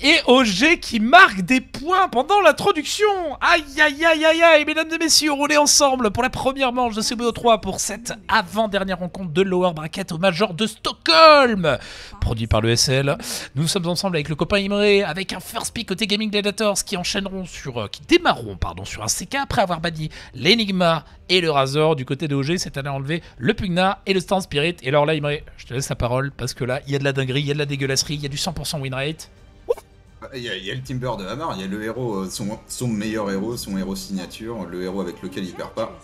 Et OG qui marque des points pendant l'introduction. Aïe aïe aïe aïe aïe, mesdames et messieurs, roulez ensemble pour la première manche de CBO 3 pour cette avant-dernière rencontre de Lower Bracket au Major de Stockholm, produit par le SL. Nous sommes ensemble avec le copain Imre, avec un first pick côté Gaimin Gladiators qui enchaîneront qui démarreront sur un CK après avoir banni l'Enigma et le Razor. Du côté de OG, cette année enlevé le Pugna et le Stand Spirit. Et alors là, Imre, je te laisse la parole parce que là, il y a de la dinguerie, il y a de la dégueulasserie, il y a du 100% win rate. Il y a le Timber de Hamar, il y a le héros, son meilleur héros, son héros signature, le héros avec lequel il perd pas.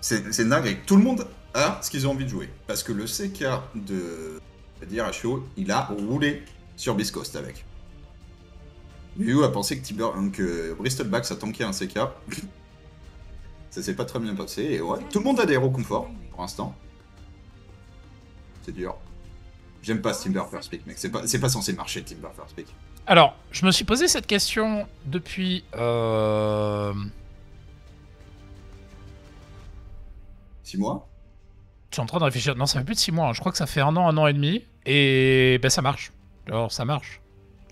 C'est dingue et tout le monde a ce qu'ils ont envie de jouer. Parce que le CK de Dyrachyo, il a roulé sur Biscoast avec. Youyou a pensé que Bristol Bax a tanké un CK. Ça s'est pas très bien passé et ouais, tout le monde a des héros confort pour l'instant. C'est dur. J'aime pas ce Timber First Pick, mec. C'est pas censé marcher, Timber First Pick. Alors, je me suis posé cette question depuis... six mois? Je suis en train de réfléchir. Non, ça fait plus de 6 mois. Hein. Je crois que ça fait un an et demi. Et ben, ça marche. Alors, ça marche.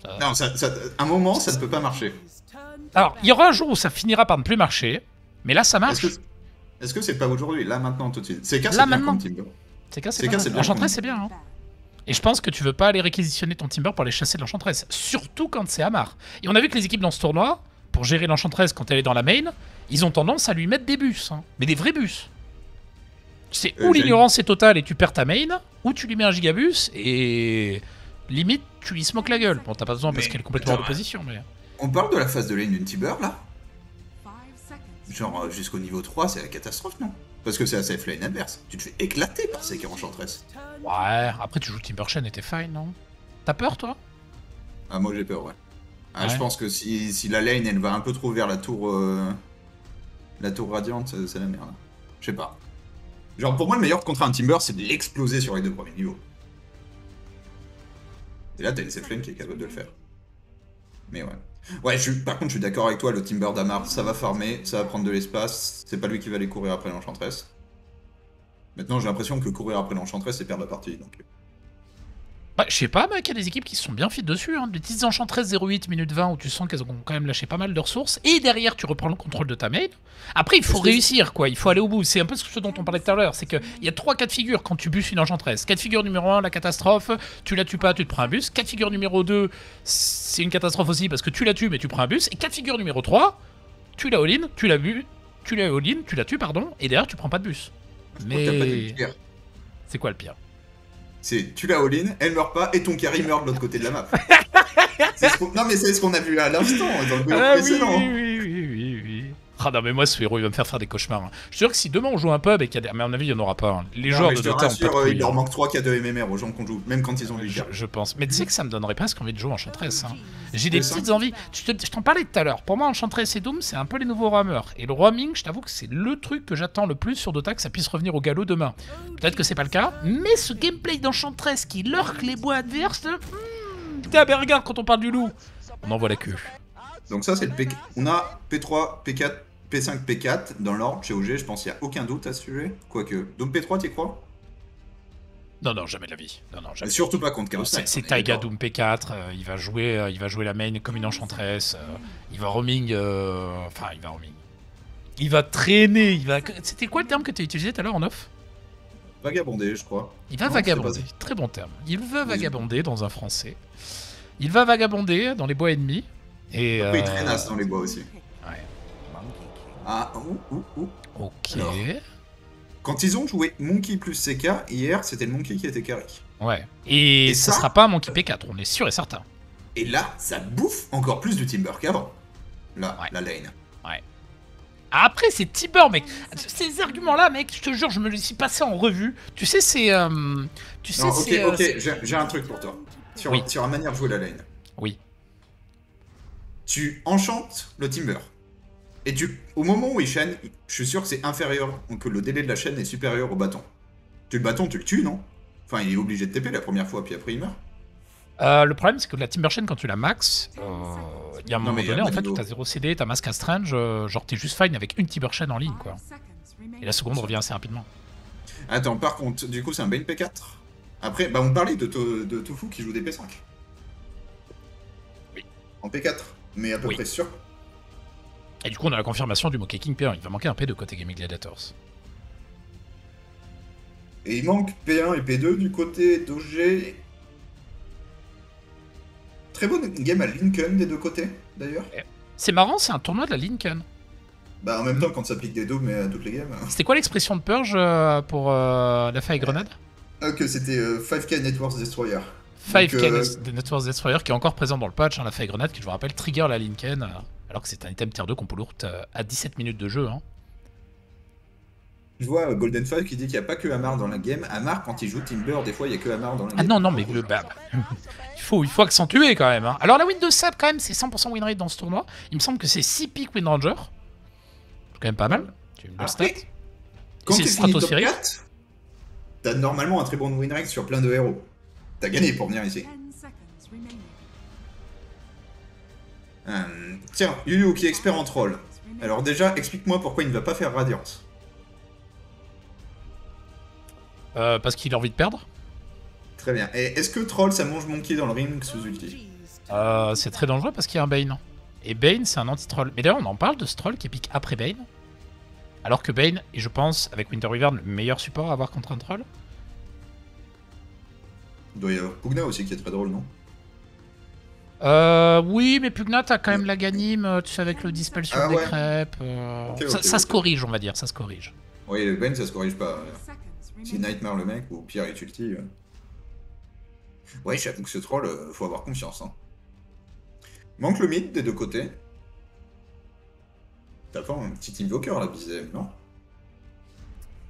Ça... Non, à un moment, ça ne peut pas marcher. Alors, il y aura un jour où ça finira par ne plus marcher. Mais là, ça marche. Est-ce que c'est pas aujourd'hui? Là, maintenant, tout de suite. C'est cas, c'est bien contre Timber. C'est cas, c'est bien. L'enchantresse, c'est bien. Hein. Et je pense que tu veux pas aller réquisitionner ton Timber pour aller chasser de l'enchantresse, surtout quand c'est Hamar. Et on a vu que les équipes dans ce tournoi, pour gérer l'enchantresse quand elle est dans la main, ils ont tendance à lui mettre des bus, hein. Mais des vrais bus. C'est ou l'ignorance est totale et tu perds ta main, ou tu lui mets un gigabus et limite tu lui smoke la gueule. Bon, t'as pas besoin parce qu'elle est complètement hors de position, mais... On parle de la phase de lane d'une Timber, là? Genre jusqu'au niveau 3, c'est la catastrophe, non? Parce que c'est la safe lane adverse. Tu te fais éclater par ces enchantresse. Ouais, après tu joues Timber Chain et t'es fine, non? T'as peur, toi? Ah, moi j'ai peur, ouais. Ah, ouais. Je pense que si la lane elle va un peu trop vers la tour radiante, c'est la merde. Je sais pas. Genre pour moi, le meilleur contre un Timber, c'est de l'exploser sur les 2 premiers niveaux. Et là, t'as une safe lane qui est capable de le faire. Mais ouais. Ouais, par contre, je suis d'accord avec toi, le Timber d'Hamar, ça va farmer, ça va prendre de l'espace, c'est pas lui qui va aller courir après l'enchantresse. Maintenant, j'ai l'impression que courir après l'enchantresse, c'est perdre la partie, donc... Bah, je sais pas, mec, il y a des équipes qui se sont bien fit dessus, hein. Des petites enchanteresses 08, minute 20, où tu sens qu'elles ont quand même lâché pas mal de ressources, et derrière, tu reprends le contrôle de ta main. Après, il faut réussir, quoi, il faut aller au bout. C'est un peu ce dont on parlait tout à l'heure, c'est qu'il y a 3 cas de figure quand tu busses une enchantresse. Cas de figure numéro 1, la catastrophe, tu la tues pas, tu te prends un bus. Cas de figure numéro 2, c'est une catastrophe aussi, parce que tu la tues, mais tu prends un bus. Et cas de figure numéro 3, tu la all-in, tu la tues, pardon, et derrière, tu prends pas de bus. Mais... c'est quoi le pire? C'est tu la all-in, elle meurt pas et ton carry meurt de l'autre côté de la map. Non mais c'est ce qu'on a vu à l'instant dans le ah, précédent. Oui. Ah non mais moi ce héros il va me faire des cauchemars. Hein. Je suis sûr que si demain on joue un pub et qu'il y a à mon avis il y en aura pas. Hein. Les non, joueurs de Dota il leur manque 3 cas de MMR aux gens qu'on joue, même quand ils ont du carry. Je pense. Mais tu sais que ça me donnerait presque envie de jouer Enchantress. Hein. J'ai des petites envies. Je t'en parlais tout à l'heure. Pour moi Enchantress et Doom c'est un peu les nouveaux rameurs. Et le roaming, je t'avoue que c'est le truc que j'attends le plus sur Dota, que ça puisse revenir au galop demain. Peut-être que c'est pas le cas, mais ce gameplay d'Enchantress qui lurque les bois adverses... Putain mais regarde quand on parle du loup, on envoie la queue. Donc ça c'est le P4. On a P3, P4... P5, P4, dans l'ordre, chez OG, je pense qu'il n'y a aucun doute à ce sujet. Quoique, Doom P3, t'y crois? Non, non, jamais de la vie. Non, non, jamais. Mais surtout pas contre Chaos. C'est Taiga Doom P4, il va jouer la main comme une enchantresse, il va roaming, enfin, il va roaming. Il va traîner, il va... C'était quoi le terme que tu as utilisé tout à l'heure en off? Vagabonder, je crois. Il va vagabonder, très bon terme. Il va vagabonder dans un français. Il va vagabonder dans les bois ennemis. Et, il traînasse dans les bois aussi. Ouais. Ah, ok. Alors, quand ils ont joué Monkey plus CK, hier, c'était le Monkey qui était carré. Ouais. Et ça sera pas un Monkey P4, on est sûr et certain. Et là, ça bouffe encore plus du Timber qu'avant. Là, ouais. La lane. Ouais. Après, c'est Timber, mec. Ces arguments-là, mec, je te jure, je me les suis passé en revue. Tu sais, c'est... j'ai un truc pour toi. Sur la manière de jouer la lane. Oui. Tu enchantes le Timber. Et au moment où il chaîne, je suis sûr que c'est inférieur, que le délai de la chaîne est supérieur au bâton. Le bâton, tu le tues, non? Enfin, il est obligé de TP la première fois, puis après il meurt. Le problème, c'est que la Timber Chain, quand tu la max, il y a un moment donné, en fait, où t'as 0 CD, t'as Masque à Strange, genre t'es juste fine avec une Timber Chain en ligne, quoi. Et la seconde revient assez rapidement. Attends, par contre, du coup, c'est un Bane P4? Après, bah on parlait de Tofu qui joue des P5. Oui. En P4, mais à peu près sûr. Et du coup, on a la confirmation du Monkey King P1. Il va manquer un P2 côté Gaimin Gladiators. Et il manque P1 et P2 du côté d'OG. Très bonne game à Lincoln des deux côtés, d'ailleurs. C'est marrant, c'est un tournoi de la Lincoln. Bah en même temps, quand ça pique des dos, mais à toutes les games. C'était quoi l'expression de Purge pour la faille grenade? Que c'était 5K Networks Destroyer. 5K Networks Destroyer qui est encore présent dans le patch, hein, la faille grenade qui, je vous rappelle, trigger la Lincoln, alors que c'est un item tier 2 qu'on peut loot à 17 minutes de jeu. Hein. Je vois Golden Five qui dit qu'il n'y a pas que Hamar dans la game. Hamar, quand il joue Timber, des fois il n'y a que Hamar dans la game. Ah non, non, mais le bab. Il faut accentuer quand même. Hein. Alors la win de Ceb, quand même, c'est 100% win rate dans ce tournoi. Il me semble que c'est 6 pics Win Ranger. C'est quand même pas mal. Tu me le stats. Quand tu finis top 4, t'as normalement un très bon win rate sur plein de héros. T'as gagné pour venir ici. Tiens, Youyou qui est expert en troll. Alors déjà, explique-moi pourquoi il ne va pas faire Radiance. Parce qu'il a envie de perdre. Très bien. Et est-ce que troll ça mange monkey dans le ring sous ulti? C'est très dangereux parce qu'il y a un Bane. Et Bane c'est un anti-troll. Mais d'ailleurs on en parle de ce troll qui pique après Bane. Alors que Bane est je pense avec Winter Wyvern le meilleur support à avoir contre un troll. Il doit y avoir Pugna aussi qui est très drôle non? Oui mais Pugna t'as quand même la ganime tu sais, avec le dispel sur des crêpes. Ça se corrige on va dire, ça se corrige. Oui le Bane ça se corrige pas. C'est Nightmare le mec, ou Pierre et Tulti. Ouais, j'avoue que ce troll, faut avoir confiance. Hein. Manque le mid des deux côtés. T'as pas un petit invoker là, BZM, non?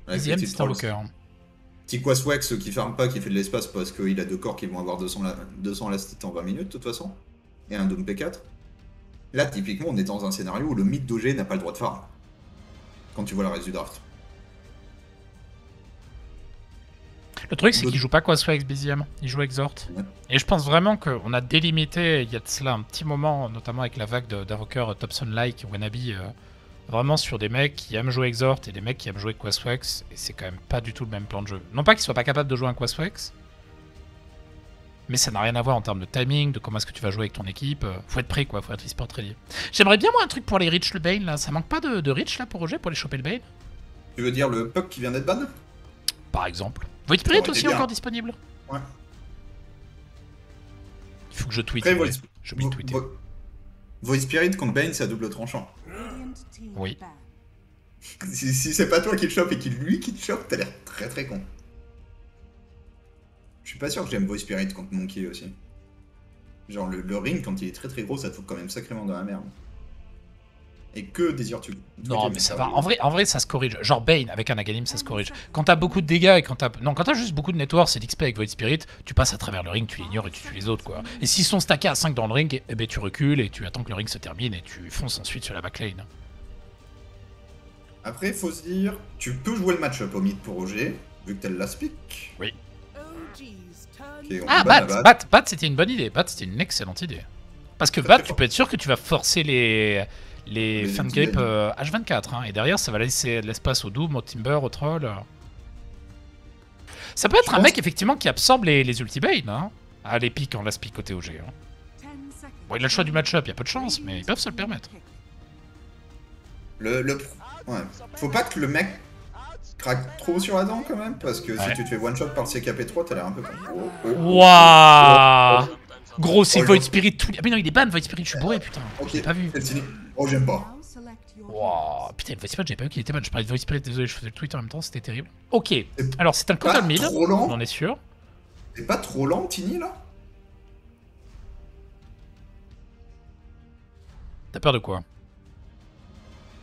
BZM, c'est un invoker. Petit Quaswex qui farme pas, qui fait de l'espace parce qu'il a deux corps qui vont avoir 200 last hit en 20 minutes, de toute façon. Et un Dome P4. Là, typiquement, on est dans un scénario où le mid d'OG n'a pas le droit de farm. Quand tu vois le reste du draft. Le truc, c'est qu'il joue pas Quaswex BZM, il joue Exhort. Ouais. Et je pense vraiment qu'on a délimité, il y a de cela un petit moment, notamment avec la vague d'invokeurs Topson-like, Wannabe, vraiment sur des mecs qui aiment jouer Exhort et des mecs qui aiment jouer Quaswex, et c'est quand même pas du tout le même plan de jeu. Non pas qu'ils soient pas capables de jouer un Quaswex, mais ça n'a rien à voir en termes de timing, de comment est-ce que tu vas jouer avec ton équipe. Faut être prêt quoi, faut être e-sport ready. J'aimerais bien moi un truc pour les reach le Bane là, ça manque pas de reach là pour Roger, pour les choper le Bane? Tu veux dire le Puck qui vient d'être ban? Par exemple. Void Spirit aussi encore disponible. Ouais. Il faut que je tweete. J'ai oublié de tweeter. Void Spirit contre Bane, c'est à double tranchant. Oui. Si c'est pas toi qui le chope et lui qui te chope, t'as l'air très très con. Je suis pas sûr que j'aime Void Spirit contre Monkey aussi. Genre le ring, quand il est très très gros, ça te fout quand même sacrément dans la merde. Et que désires-tu? Non, mais ça va. En vrai, ça se corrige. Genre Bane avec un Aganim, ça se corrige. Quand t'as beaucoup de dégâts et quand t'as. Non, quand t'as juste beaucoup de networks et d'XP avec Void Spirit, tu passes à travers le ring, tu l'ignores et tu tues les autres, quoi. Et s'ils sont stackés à 5 dans le ring, eh ben, tu recules et tu attends que le ring se termine et tu fonces ensuite sur la backlane. Après, faut se dire, tu peux jouer le match-up au mid pour OG, vu que t'as le last pick. Oui. Okay, ah, Bat, c'était une bonne idée. Bat, c'était une excellente idée. Parce que Bat, tu peux être sûr que tu vas forcer les fins de grip H24 hein, et derrière ça va laisser de l'espace au Doom, au Timber, au Troll. Ça peut être un mec effectivement qui absorbe les ultibanes hein, à les piques en last pick côté OG. Hein. Bon, il a le choix du match-up, il y a peu de chance, mais ils peuvent se le permettre. Ouais. Faut pas que le mec craque trop sur la dent quand même, parce que si tu te fais one-shot par le CKP3, t'as l'air un peu Wouah. Gros, c'est Void Spirit tout. Ah, mais non, il est ban, Void Spirit, je suis bourré, putain. Ok, j'ai pas vu. Oh, j'aime pas. Wow, putain, le Void Spirit, j'ai pas vu qu'il était ban. Je parlais de Void Spirit, désolé, je faisais le tweet en même temps, c'était terrible. Ok, alors c'est un counter mid, on en est sûr. C'est pas trop lent, Tini, là? T'as peur de quoi?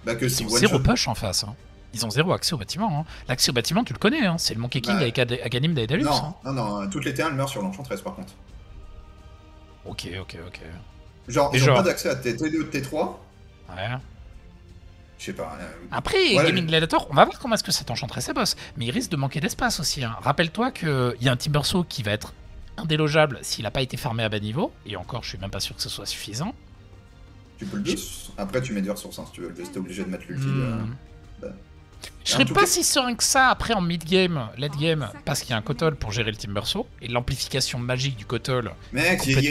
Bah, que si. Ils ont zéro push en face, hein. Ils ont zéro accès au bâtiment. Hein. L'accès au bâtiment, tu le connais, hein. C'est le Monkey King avec Aghanim d'Aedalus. Non, toutes les terrains meurent sur l'enchantress par contre. Ok. Genre, ils n'ont pas d'accès à T2, T3. Ouais. Je sais pas. Après, voilà, Gaimin Gladiator, on va voir comment est-ce que ça t'enchanterait ses boss. Mais il risque de manquer d'espace aussi. Hein. Rappelle-toi qu'il y a un Timbersaw qui va être indélogeable s'il n'a pas été farmé à bas niveau. Et encore, je suis même pas sûr que ce soit suffisant. Tu peux le boost. Après, tu mets des ressources. Hein, si tu veux le boost, t'es obligé de mettre l'ulti. Je serais pas si serein que ça après en mid-game, late-game, parce qu'il y a un Kotal pour gérer le Timbersaw, et l'amplification magique du Kotal. Mec, il y a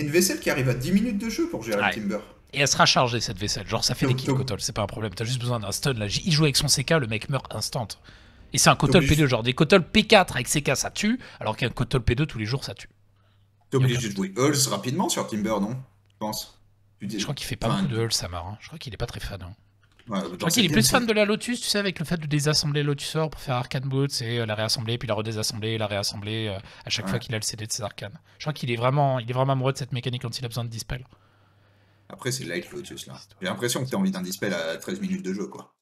une vaisselle qui arrive à 10 minutes de jeu pour gérer le Timber. Et elle sera chargée cette vaisselle, genre ça fait des kills Kotal, c'est pas un problème, t'as juste besoin d'un stun là. Il joue avec son CK, le mec meurt instant. Et c'est un Kotal P2, genre des Kotal P4 avec CK ça tue, alors qu'un Kotal P2 tous les jours ça tue. T'es obligé de jouer Hulls rapidement sur Timber, non? Je pense. Je crois qu'il fait pas beaucoup de Hulls, Samar. Je crois qu'il est pas très fan. Ouais, je crois qu'il est plus fan de la Lotus, tu sais, avec le fait de désassembler Lotus Or pour faire Arcane Boots et la réassembler, puis la redésassembler, la réassembler à chaque fois qu'il a le CD de ses arcanes. Je crois qu'il est vraiment amoureux de cette mécanique quand il a besoin de Dispel. Après, c'est light Lotus là. J'ai l'impression que t'as envie d'un Dispel à 13 minutes de jeu, quoi.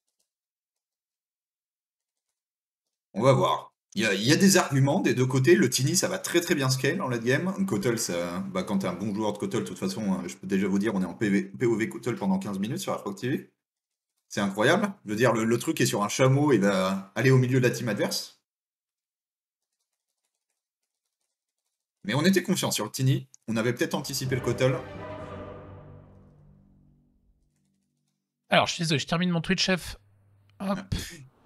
On va voir. Il y a des arguments des deux côtés. Le Tiny, ça va très très bien scale en late game. Kotal, ça, bah, quand t'es un bon joueur de Kotal, de toute façon, je peux déjà vous dire, on est en POV Kotal pendant 15 minutes sur Afrock TV. C'est incroyable. Je veux dire, le truc est sur un chameau et va aller au milieu de la team adverse. Mais on était confiants sur le Tiny. On avait peut-être anticipé le Kotal. Alors, je suis désolé, je termine mon Twitch, chef. Hop.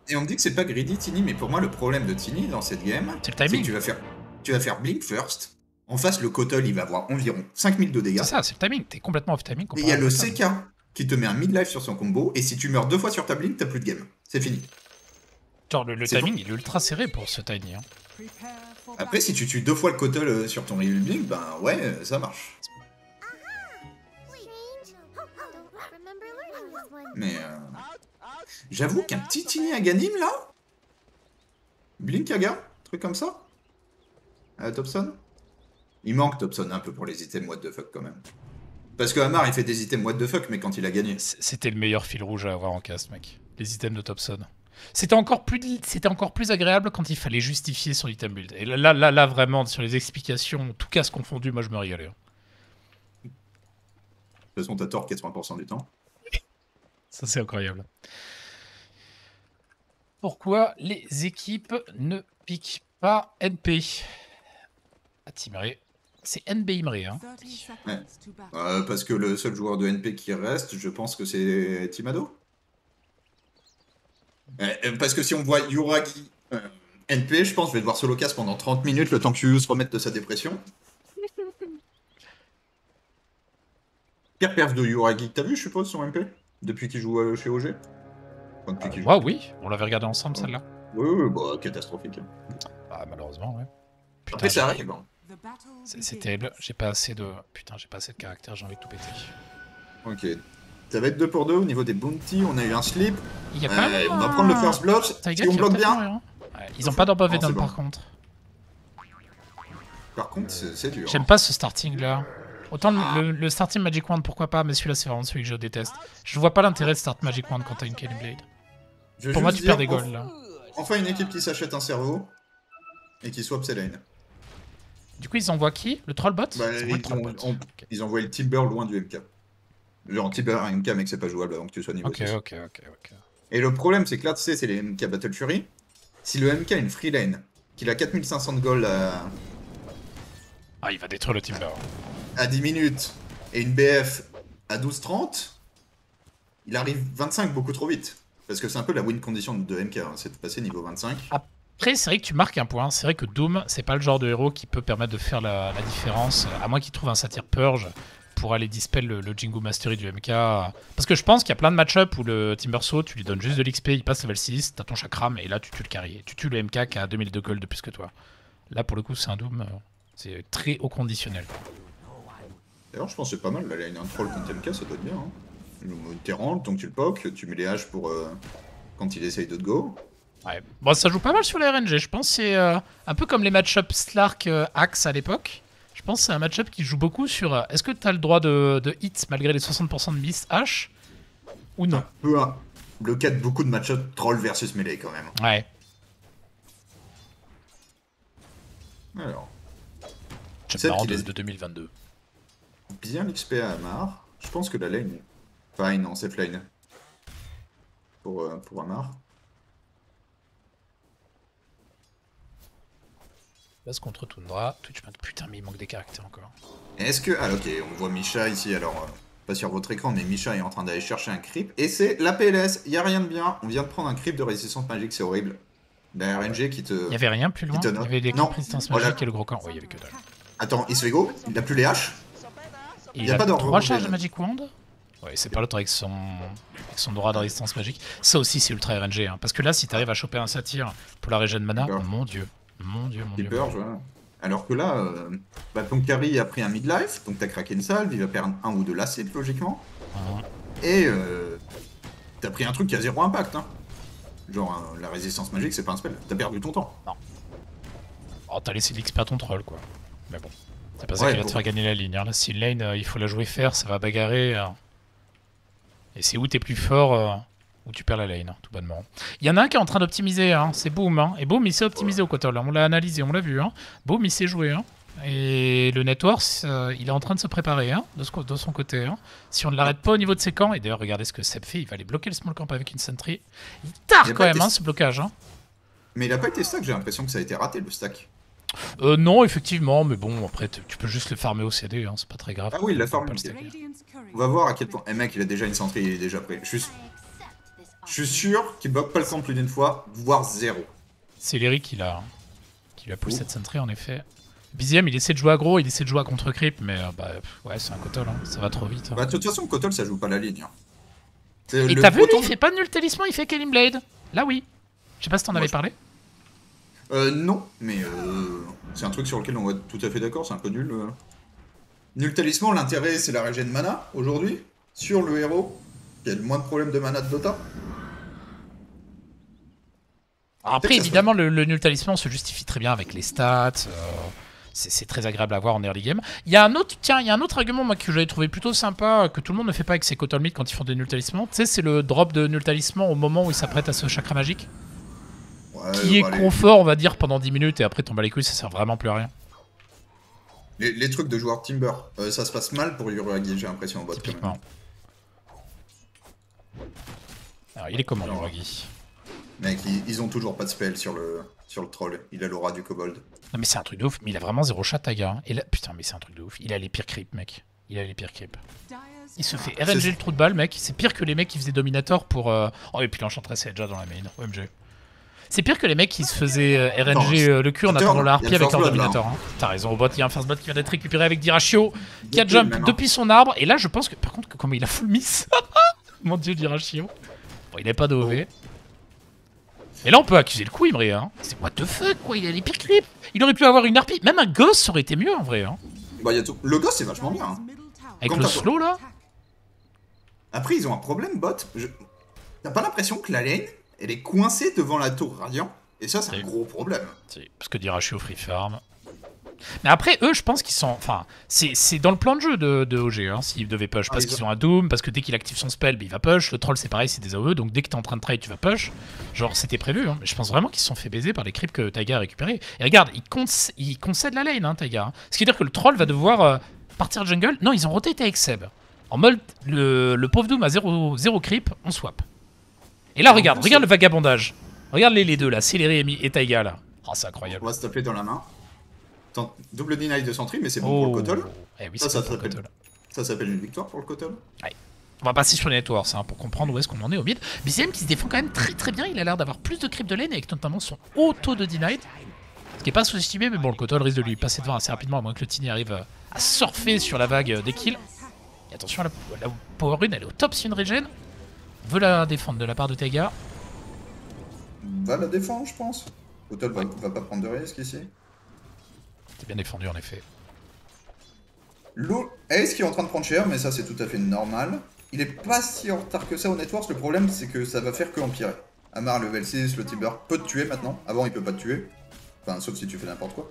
Et on me dit que c'est pas greedy Tiny, mais pour moi le problème de Tiny dans cette game, c'est que tu vas faire Blink first, en face le Kotal il va avoir environ 5000 de dégâts. C'est ça, c'est le timing, t'es complètement off timing. Et il y a le CK qui te met un mid-life sur son combo, et si tu meurs deux fois sur ta Blink, t'as plus de game, c'est fini. Genre le timing il est ultra serré pour ce Tiny. Hein. Après si tu tues deux fois le Kotal sur ton Blink, ben ouais, ça marche. Mais... J'avoue qu'un petit Tiny à Ganim là, Blink Aga, truc comme ça, Topson. Il manque Topson un peu pour les items what the fuck quand même. Parce que Hamar il fait des items what the fuck, mais quand il a gagné. C'était le meilleur fil rouge à avoir en cast, mec. Les items de Topson. C'était encore plus agréable quand il fallait justifier son item build. Et là vraiment sur les explications, tout cas confondu, moi je me régalais. De toute façon t'as tort 80% du temps. Ça c'est incroyable. Pourquoi les équipes ne piquent pas NP? Imre. C'est NB Imre, hein. Ouais. Parce que le seul joueur de NP qui reste, je pense que c'est Timado. Parce que si on voit Yuragi NP, je pense que je vais devoir solo cast pendant 30 minutes, le temps que Youyou se remette de sa dépression. Pire perf de Yuragi, t'as vu, je suppose, son MP? Depuis qu'il joue chez OG. Enfin, oui, on l'avait regardé ensemble celle-là. Oui, oui, bah catastrophique. Ah, malheureusement, ouais. Putain, après ça arrive. C'est terrible, j'ai pas assez de... Putain, j'ai pas assez de caractère, j'ai envie de tout péter. Ok. Ça va être 2 pour 2 au niveau des bounty, on a eu un slip. Il y a quand même... On va prendre le first block, si on bloque bien. Mourir, hein. Ouais, ils ont pas d'embavé d'un par contre. Par contre, c'est dur. J'aime pas ce starting-là. Autant le starting Magic Wand, pourquoi pas, mais celui-là, c'est vraiment celui que je déteste. Je vois pas l'intérêt de start Magic Wand quand t'as une Kaling Blade. Pour moi, tu perds des golds, là. Enfin, une équipe qui s'achète un cerveau et qui swap ses lanes. Du coup, ils envoient qui? Le Trollbot? Ils envoient le Timber loin du MK. Genre, Timber à MK, mec, c'est pas jouable avant que tu sois niveau 6. Ok. Et le problème, c'est que là, tu sais, c'est les MK Battle Fury. Si le MK a une free lane, qu'il a 4500 de gold à... Ah, il va détruire le Timber. À 10 minutes et une BF à 12-30, il arrive 25 beaucoup trop vite. Parce que c'est un peu la win condition de MK, hein, c'est de passer niveau 25. Après, c'est vrai que tu marques un point. C'est vrai que Doom, c'est pas le genre de héros qui peut permettre de faire la différence, à moins qu'il trouve un satyre purge pour aller dispel le Jingu Mastery du MK. Parce que je pense qu'il y a plein de match-up où le Timbersaw, tu lui donnes juste de l'XP, il passe level 6, t'as ton chakram, et là tu tues le carry. Tu tues le MK qui a 2000 de gold de plus que toi. Là, pour le coup, c'est un Doom, c'est très au conditionnel. D'ailleurs, je pense que c'est pas mal, là, il y a un troll contre MK, ça doit être bien. Hein. Tu rentres, donc tu le poke, tu mets les haches pour quand il essaye de te go. Ouais, bon, ça joue pas mal sur la RNG, je pense. C'est un peu comme les match-up Slark-Axe à l'époque. Je pense que c'est un match-up qui joue beaucoup sur est-ce que t'as le droit de hit malgré les 60% de miss hache ou non. Le cas de beaucoup de match-up troll versus melee quand même. Ouais. Alors. Champion de 2022. Bien l'XP à Hamar. Je pense que la lane est fine en safe lane pour Hamar. Passe contre Tundra. Twitch, putain, mais il manque des caractères encore. Est-ce que... Ah, ok, on voit Misha ici alors. pas sur votre écran, mais Misha est en train d'aller chercher un creep. Et c'est la PLS, il n'y a rien de bien. On vient de prendre un creep de résistance magique, c'est horrible. La RNG qui te... Il n'y avait rien plus loin, il y avait des creeps résistance magique et le gros camp. Oui, il n'y avait que dalle. Attends, il se fait go, il n'a plus les haches. Il n'y a pas d'or. 3 charges de Magic Wand. Ouais, c'est pas l'autre avec son droit de résistance magique. Ça aussi, c'est ultra RNG. Hein. Parce que là, si t'arrives à choper un satyre pour la régène mana, mon dieu. Mon dieu, mon dieu. Purge, ouais. Alors que là, ton carry a pris un midlife, donc t'as craqué une salve, il va perdre un ou deux lacets, logiquement. Et t'as pris un truc qui a zéro impact. Hein. Genre, la résistance magique, c'est pas un spell. T'as perdu ton temps. Non. Oh, t'as laissé de l'XP à ton troll, quoi. Mais bon, c'est pas ça qui va te faire gagner la ligne. Hein. Là, si une lane, il faut la jouer faire, ça va bagarrer. Et c'est où t'es plus fort, où tu perds la lane, hein, tout bonnement. Il y en a un qui est en train d'optimiser, hein, c'est Boom. Hein. Et Boom, il s'est optimisé au quarter, là. On l'a analysé, on l'a vu. Hein. Boom, il s'est joué. Hein. Et le Networks, il est en train de se préparer hein, de son côté. Hein. Si on ne l'arrête pas au niveau de ses camps, et d'ailleurs, regardez ce que Ceb fait, il va aller bloquer le small camp avec une sentry. Il tarde quand même, hein, ce blocage. Hein. Mais il n'a pas été stack, j'ai l'impression que ça a été raté, le stack. Non, effectivement, mais bon, après, tu peux juste le farmer au CD, hein, c'est pas très grave. Ah oui, il l'a farmé. On va voir à quel point. Eh mec, il a déjà une sentry, il est déjà prêt. Je suis sûr qu'il bloque pas le camp plus d'une fois, voire zéro. C'est Léry qui l'a poussé cette sentry, en effet. BZM, il essaie de jouer aggro, il essaie de jouer à contre creep, mais ouais, c'est un Kotol, hein, ça va trop vite. Hein. Bah, de toute façon, Kotol, ça joue pas la ligne. Hein. Et t'as vu, il fait pas de nul talisman, il fait Kalim Blade. Là, oui. Je sais pas si t'en avais parlé. Non, mais c'est un truc sur lequel on va être tout à fait d'accord, c'est un peu nul. Nul talisman, l'intérêt c'est la régène mana aujourd'hui, sur le héros, qui a le moins de problèmes de mana de Dota. Alors après, évidemment, le nul talisman se justifie très bien avec les stats, c'est très agréable à voir en early game. Il y a un autre, tiens, il y a un autre argument moi, que j'avais trouvé plutôt sympa, que tout le monde ne fait pas avec ses Kotol Myth quand ils font des nul talismans. Tu sais, c'est le drop de nul talisman au moment où il s'apprête à ce chakra magique. Qui est confort, on va dire, pendant 10 minutes et après tomber les couilles, ça sert vraiment plus à rien. Les trucs de joueurs Timber, ça se passe mal pour Yuragi, j'ai l'impression en bot. Typiquement. Alors, il est comment Yuragi? Mec, ils ont toujours pas de spell sur le troll, il a l'aura du kobold. Non, mais c'est un truc de ouf, mais il a vraiment zéro chat, Taiga. Hein. Et là, putain, mais c'est un truc de ouf, il a les pires creeps, mec. Il a les pires creeps. Il se fait RNG le trou de balle, mec. C'est pire que les mecs qui faisaient Dominator pour. Oh, et puis l'enchantress est déjà dans la main, OMG. C'est pire que les mecs qui se faisaient RNG le cul en attendant la harpie avec leur dominator. Hein. T'as raison, au bot, il y a un first bot qui vient d'être récupéré avec Dyrachyo, qui a jump depuis son arbre. Et là, je pense que, par contre, comment il a full miss. Mon dieu, Dyrachyo. Bon, il n'est pas d'OV. Et là, on peut accuser le coup, Imre. Hein. C'est what the fuck, quoi, il a les pires clips. Il aurait pu avoir une harpie. Même un ghost aurait été mieux, en vrai. Hein. Bah, le ghost, c'est vachement bien. Hein. Avec le slow, là. Après, ils ont un problème, bot. T'as pas l'impression que la lane. Elle est coincée devant la tour Radiant, et ça, c'est un gros problème. Parce que Dyrachyo free farm. Mais après, eux, je pense qu'ils sont. Enfin, c'est dans le plan de jeu de OG, hein, s'ils devaient push. Parce qu'ils ont un Doom, parce que dès qu'il active son spell, bah, il va push. Le troll, c'est pareil, c'est des AOE, donc dès que t'es en train de trade, tu vas push. Genre, c'était prévu. Hein. Mais je pense vraiment qu'ils se sont fait baiser par les creeps que Taiga a récupérés. Et regarde, ils concèdent la lane, hein, Taiga. Hein. Ce qui veut dire que le troll va devoir partir jungle. Non, ils ont rotate avec Ceb. En mode, le pauvre Doom a 0 creep, on swap. Et là, regarde le vagabondage. Regarde les deux là, Celery et Taiga là. Oh, c'est incroyable. On va se taper dans la main. Double deny de sentry, mais c'est bon pour le Kotol. Eh oui, ça s'appelle une victoire pour le Kotol. Ouais. On va passer sur les networks hein, pour comprendre où est-ce qu'on en est au mid. BZM qui se défend quand même très très bien. Il a l'air d'avoir plus de creep de lane avec notamment son auto de denied. Ce qui n'est pas sous-estimé, mais bon, le Kotol risque de lui passer devant assez rapidement à moins que le Tini arrive à surfer sur la vague des kills. Et attention, la Power Rune elle est au top si une regen. Veut la défendre de la part de Taiga. Va la défendre, je pense. Kotol va pas prendre de risque ici. T'es bien défendu en effet. Ace qui est en train de prendre cher, mais ça c'est tout à fait normal. Il est pas si en retard que ça au Networks. Le problème c'est que ça va faire que empirer. Hamar level 6, le Tiber peut te tuer maintenant. Avant il peut pas te tuer. Enfin, sauf si tu fais n'importe quoi.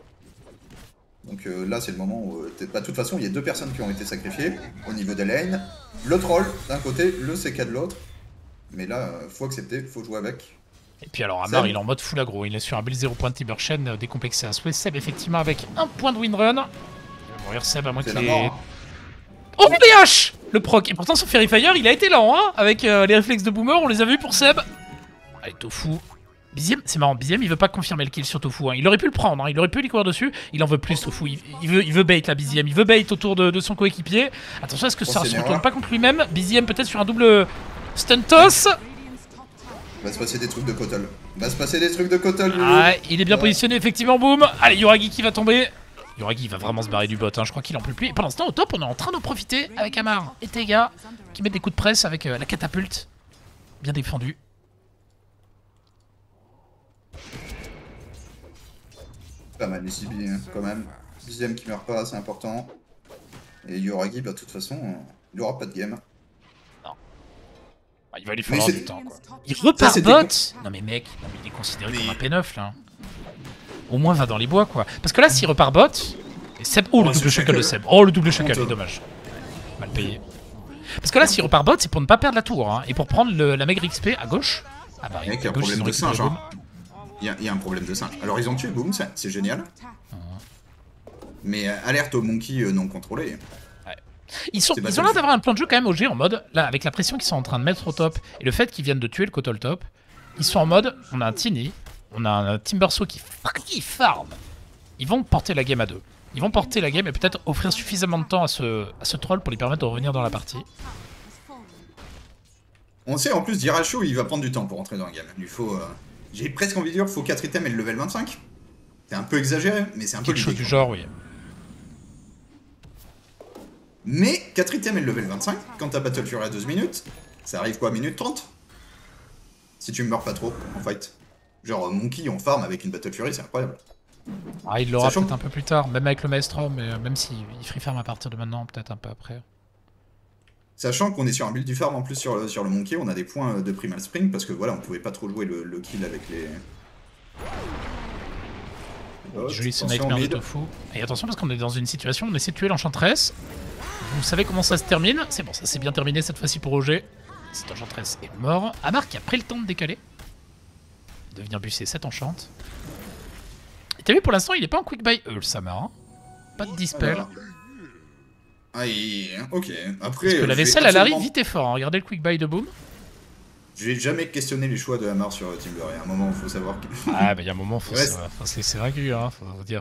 Donc là c'est le moment où... de toute façon, il y a deux personnes qui ont été sacrifiées au niveau des lanes. Le troll d'un côté, le CK de l'autre. Mais là, faut accepter, faut jouer avec. Et puis alors, Hamar, il est en mode full aggro. Il est sur un build 0 point de Tiber Chain, décomplexé à souhait. Ceb, effectivement, avec un point de winrun. Il va mourir, Ceb, à moins qu'il ait... Oh, PH ! Le proc. Et pourtant, son Fairy Fire, il a été lent, hein. Avec les réflexes de Boomer, on les a vus pour Ceb. Allez, Tofu. BZM, c'est marrant, BZM il veut pas confirmer le kill sur Tofu, hein. Il aurait pu le prendre, hein. Il aurait pu lui courir dessus, il en veut plus Tofu, il veut bait la BZM, il veut bait autour de son coéquipier. Attention à ce que ça ne se retourne pas contre lui-même, BZM peut-être sur un double stun toss. Va se passer des trucs de Kotal, Ah, il est bien positionné effectivement, Boom. Allez, Yuragi qui va tomber. Yuragi va vraiment se barrer du bot, hein. Je crois qu'il en peut plus. Et pendant ce temps au top on est en train d'en profiter avec Hamar et Taiga qui mettent des coups de presse avec la catapulte, bien défendu. Pas mal les CB hein, quand même. BZM qui meurt pas, c'est important. Et Yuragi, bah de toute façon, il aura pas de game. Non. Ah, il va lui falloir du temps quoi. Il repart bot. Non mais mec, non, mais il est considéré comme un P9 là. Au moins va dans les bois quoi. Parce que là s'il repart bot, et Ceb... Oh le double shackle de Ceb. Oh le double shackle, dommage. Mal payé. Parce que là s'il repart bot, c'est pour ne pas perdre la tour hein, et pour prendre la maigre XP à gauche. Ah bah mec, il y a un problème de singe hein. Il y a un problème de singe. Alors ils ont tué Boom, c'est génial. Mais alerte aux monkeys non contrôlés. Ouais. Ils ont l'air d'avoir un plan de jeu quand même OG en mode, là avec la pression qu'ils sont en train de mettre au top et le fait qu'ils viennent de tuer le Kotal top, ils sont en mode, on a un Tiny, on a un Timbersaw qui farm. Ils vont porter la game à deux. Ils vont porter la game et peut-être offrir suffisamment de temps à ce troll pour lui permettre de revenir dans la partie. On sait en plus Dyrachyo il va prendre du temps pour entrer dans la game. Il faut... J'ai presque envie de dire qu'il faut 4 items et le level 25. C'est un peu exagéré, mais c'est un peu quelque chose du genre, oui. Mais 4 items et le level 25, quand ta battle fury à 12 minutes, ça arrive quoi, minute 30 ? Si tu meurs pas trop en fight. Genre Monkey on farm avec une battle fury, c'est incroyable. Ah, il l'aura peut-être un peu plus tard, même avec le maestro, mais même s'il free farm à partir de maintenant, peut-être un peu après. Sachant qu'on est sur un build du farm en plus sur le monkey, on a des points de primal spring parce que voilà, on pouvait pas trop jouer le kill avec les... Oh, joli sniper de Tofu. Et attention parce qu'on est dans une situation où on essaie de tuer l'enchantresse. Vous savez comment ça se termine. C'est bon, ça s'est bien terminé cette fois-ci pour OG. Cette enchantresse est mort. Hamar qui a pris le temps de décaler. De venir busser cette enchante. Et t'as vu pour l'instant, il est pas en quick buy le Hamar. Hein. Pas de dispel. Voilà. Aïe, ok. Après, parce que la vaisselle, elle arrive vite et fort. Hein. Regardez le quick buy de Boom. J'ai jamais questionné les choix de Hamar sur Timber. Il y a un moment, faut savoir. Ah, bah il y a un moment, faut savoir. C'est vaincu, hein.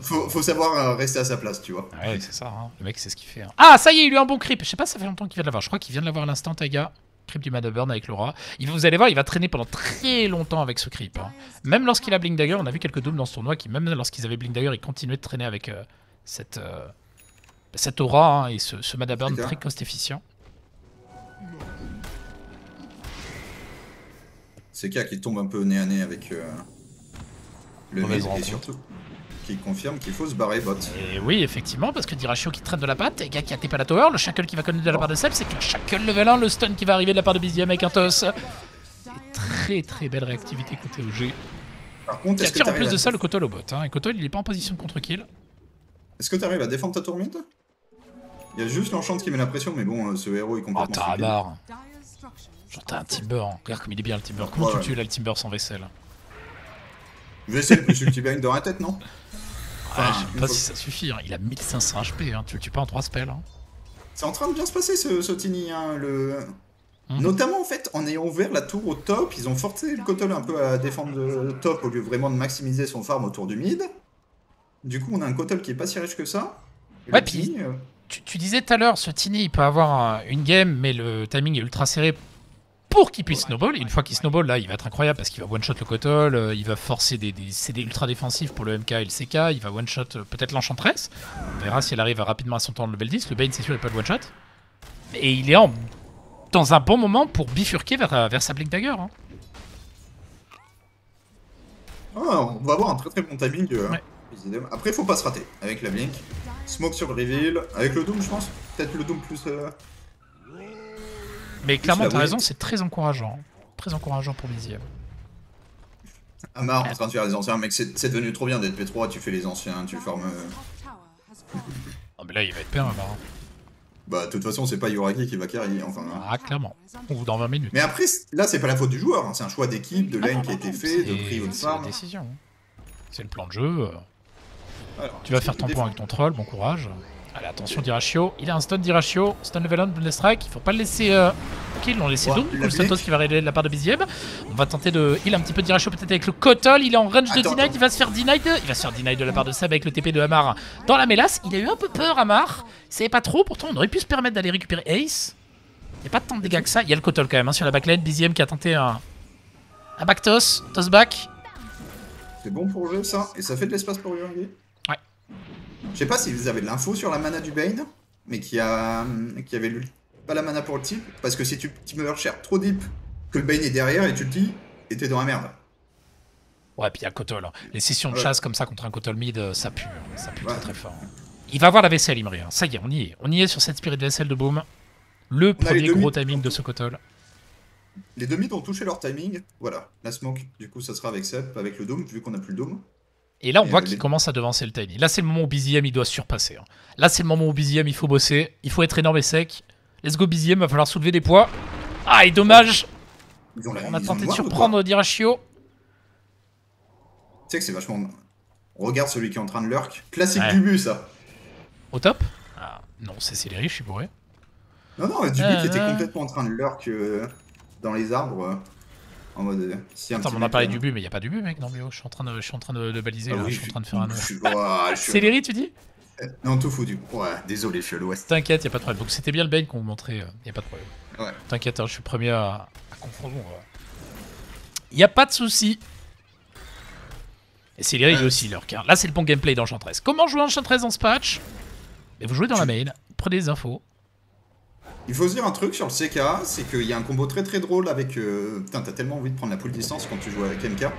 Faut savoir rester à sa place, tu vois. Ouais, c'est ça. Hein. Le mec, c'est ce qu'il fait. Hein. Ah, ça y est, il lui a un bon creep. Je sais pas, ça fait longtemps qu'il vient de l'avoir. Je crois qu'il vient de l'avoir à l'instant, Taiga. Creep du Matumbaman avec Laura. Vous allez voir, il va traîner pendant très longtemps avec ce creep. Hein. Même lorsqu'il a Blink Dagger, on a vu quelques dooms dans ce tournoi qui, même lorsqu'ils avaient Blink Dagger, ils continuaient de traîner avec cette aura hein, et ce Matumbaman très cost efficient. C'est CK qui tombe un peu nez à nez avec le maison et surtout qui confirme qu'il faut se barrer bot. Et oui effectivement parce que Dyrachyo qui traîne de la patte, et gars qui a tapé la tower, le shackle qui va connaître de la part de Ceb, c'est que shackle level 1, le stun qui va arriver de la part de BZM avec un toss. Et très très belle réactivité côté OG. Par contre, qui attire en plus de ça le Kotal au bot. Hein. Et Kotal il est pas en position de contre-kill. Est-ce que t'arrives à défendre ta tourmente? Il y a juste l'enchant qui met la pression, mais bon, ce héros est complètement... Oh, t'as un barre. Genre, t'as un Timber. Hein. Regarde comme il est bien le Timber. Comment tu tues là le Timber sans vaisselle? Vaisselle plus ultibang dans la tête, non? Enfin, je sais pas si ça suffit. Hein. Il a 1500 HP. Hein. Tu le tues pas en 3 spells. Hein. C'est en train de bien se passer ce Tini. Hein, notamment en fait, en ayant ouvert la tour au top, ils ont forcé le Kotal un peu à défendre le top au lieu vraiment de maximiser son farm autour du mid. Du coup, on a un Kotal qui est pas si riche que ça. Et ouais, puis. Tu disais tout à l'heure, ce Tiny il peut avoir une game, mais le timing est ultra serré pour qu'il puisse snowball. Et une fois qu'il snowball, là, il va être incroyable parce qu'il va one-shot le Kotal, il va forcer des CD ultra défensifs pour le MK et le CK, il va one-shot peut-être l'Enchantress. On verra si elle arrive rapidement à son temps de level 10. Le Bane, c'est sûr, il n'est pas de one-shot. Et il est dans un bon moment pour bifurquer vers sa Blink Dagger. Hein. Oh, on va avoir un très très bon timing. Ouais. Après, faut pas se rater avec la Blink. Smoke sur le reveal, avec le Doom je pense, peut-être le Doom plus... Mais clairement t'as raison, c'est très encourageant. Très encourageant pour BZM. Hamar en train de faire les anciens, mec c'est devenu trop bien d'être P3, tu fais les anciens, tu formes... Ah mais là il va être P1 Hamar. Hein. Bah de toute façon c'est pas Yuragi qui va carry, enfin... Ah clairement, on vous dans 20 minutes. Mais après, là c'est pas la faute du joueur, hein. C'est un choix d'équipe, de lane qui a été fait, de prix ou de farm. C'est la décision, hein. C'est le plan de jeu. Alors, tu vas faire ton point avec ton troll, bon courage. Allez, attention Dyrachyo. Il a un stun Dyrachyo. Stun level 1, Blood Strike. Il faut pas le laisser. Ok, ils l'ont laissé donc. Le stun qui va régler de la part de BZM. On va tenter de heal un petit peu Dyrachyo peut-être avec le Kotol. Il est en range de Denied. Il va se faire Denied. Il va se faire Denied de la part de Ceb avec le TP de Hamar dans la mélasse. Il a eu un peu peur, Hamar. Il savait pas trop. Pourtant, on aurait pu se permettre d'aller récupérer Ace. Il n'y a pas tant de dégâts que ça. Il y a le Kotol quand même hein, sur la backlane. BZM qui a tenté un back toss. Toss back. C'est bon pour jouer ça. Et ça fait de l'espace pour Yuragi. Ouais. Je sais pas si vous avez de l'info sur la mana du Bane, mais qui avait pas la mana pour le type, parce que si tu meurs cher trop deep, que le Bane est derrière et tu le dis, et t'es dans la merde. Ouais, puis il y a le Kotol. Hein. Les sessions de chasse comme ça contre un Kotol mid, ça pue très très fort. Hein. Il va avoir la vaisselle, Imre. Hein. Ça y est, on y est. On y est sur cette spirit de vaisselle de Boom. Le premier gros timing de ce Kotol. Les deux mids ont touché leur timing. Voilà, la smoke, du coup, ça sera avec Ceb, avec le Doom, vu qu'on a plus le Doom. Et là, on voit qu'il commence à devancer le timing. Là, c'est le moment où BZM, il doit surpasser. Hein. Là, c'est le moment où BZM, il faut bosser. Il faut être énorme et sec. Let's go, BZM, va falloir soulever des poids. Ah, et dommage. On a tenté de surprendre Dyrachyo. Tu sais que c'est vachement... Regarde celui qui est en train de lurk. Classique Dubu, ça. Au top non, c'est Céleri, je suis bourré. Non, non, Dubu qui était complètement en train de lurk... dans les arbres, en mode... si attends, on a parlé du but, mais il n'y a pas du but, mec, non mais oh, je suis en train de baliser, là, oui, je suis en train de faire un... Céleri, tu dis non, Tofu, du coup. Ouais, désolé, je suis à l'ouest. T'inquiète, il n'y a pas de problème. Donc c'était bien le Bane qu'on montrait, il n'y a pas de problème. Ouais. T'inquiète, hein, je suis premier à confondre. Il n'y a pas de souci. Et Céleri, il est aussi lurk. Là, c'est le bon gameplay d'Enchantress. Comment jouer Enchantress dans ce patch? Mais vous jouez dans la main, prenez des infos. Il faut se dire un truc sur le CK, c'est qu'il y a un combo très très drôle avec... putain, t'as tellement envie de prendre la pool distance quand tu joues avec MK.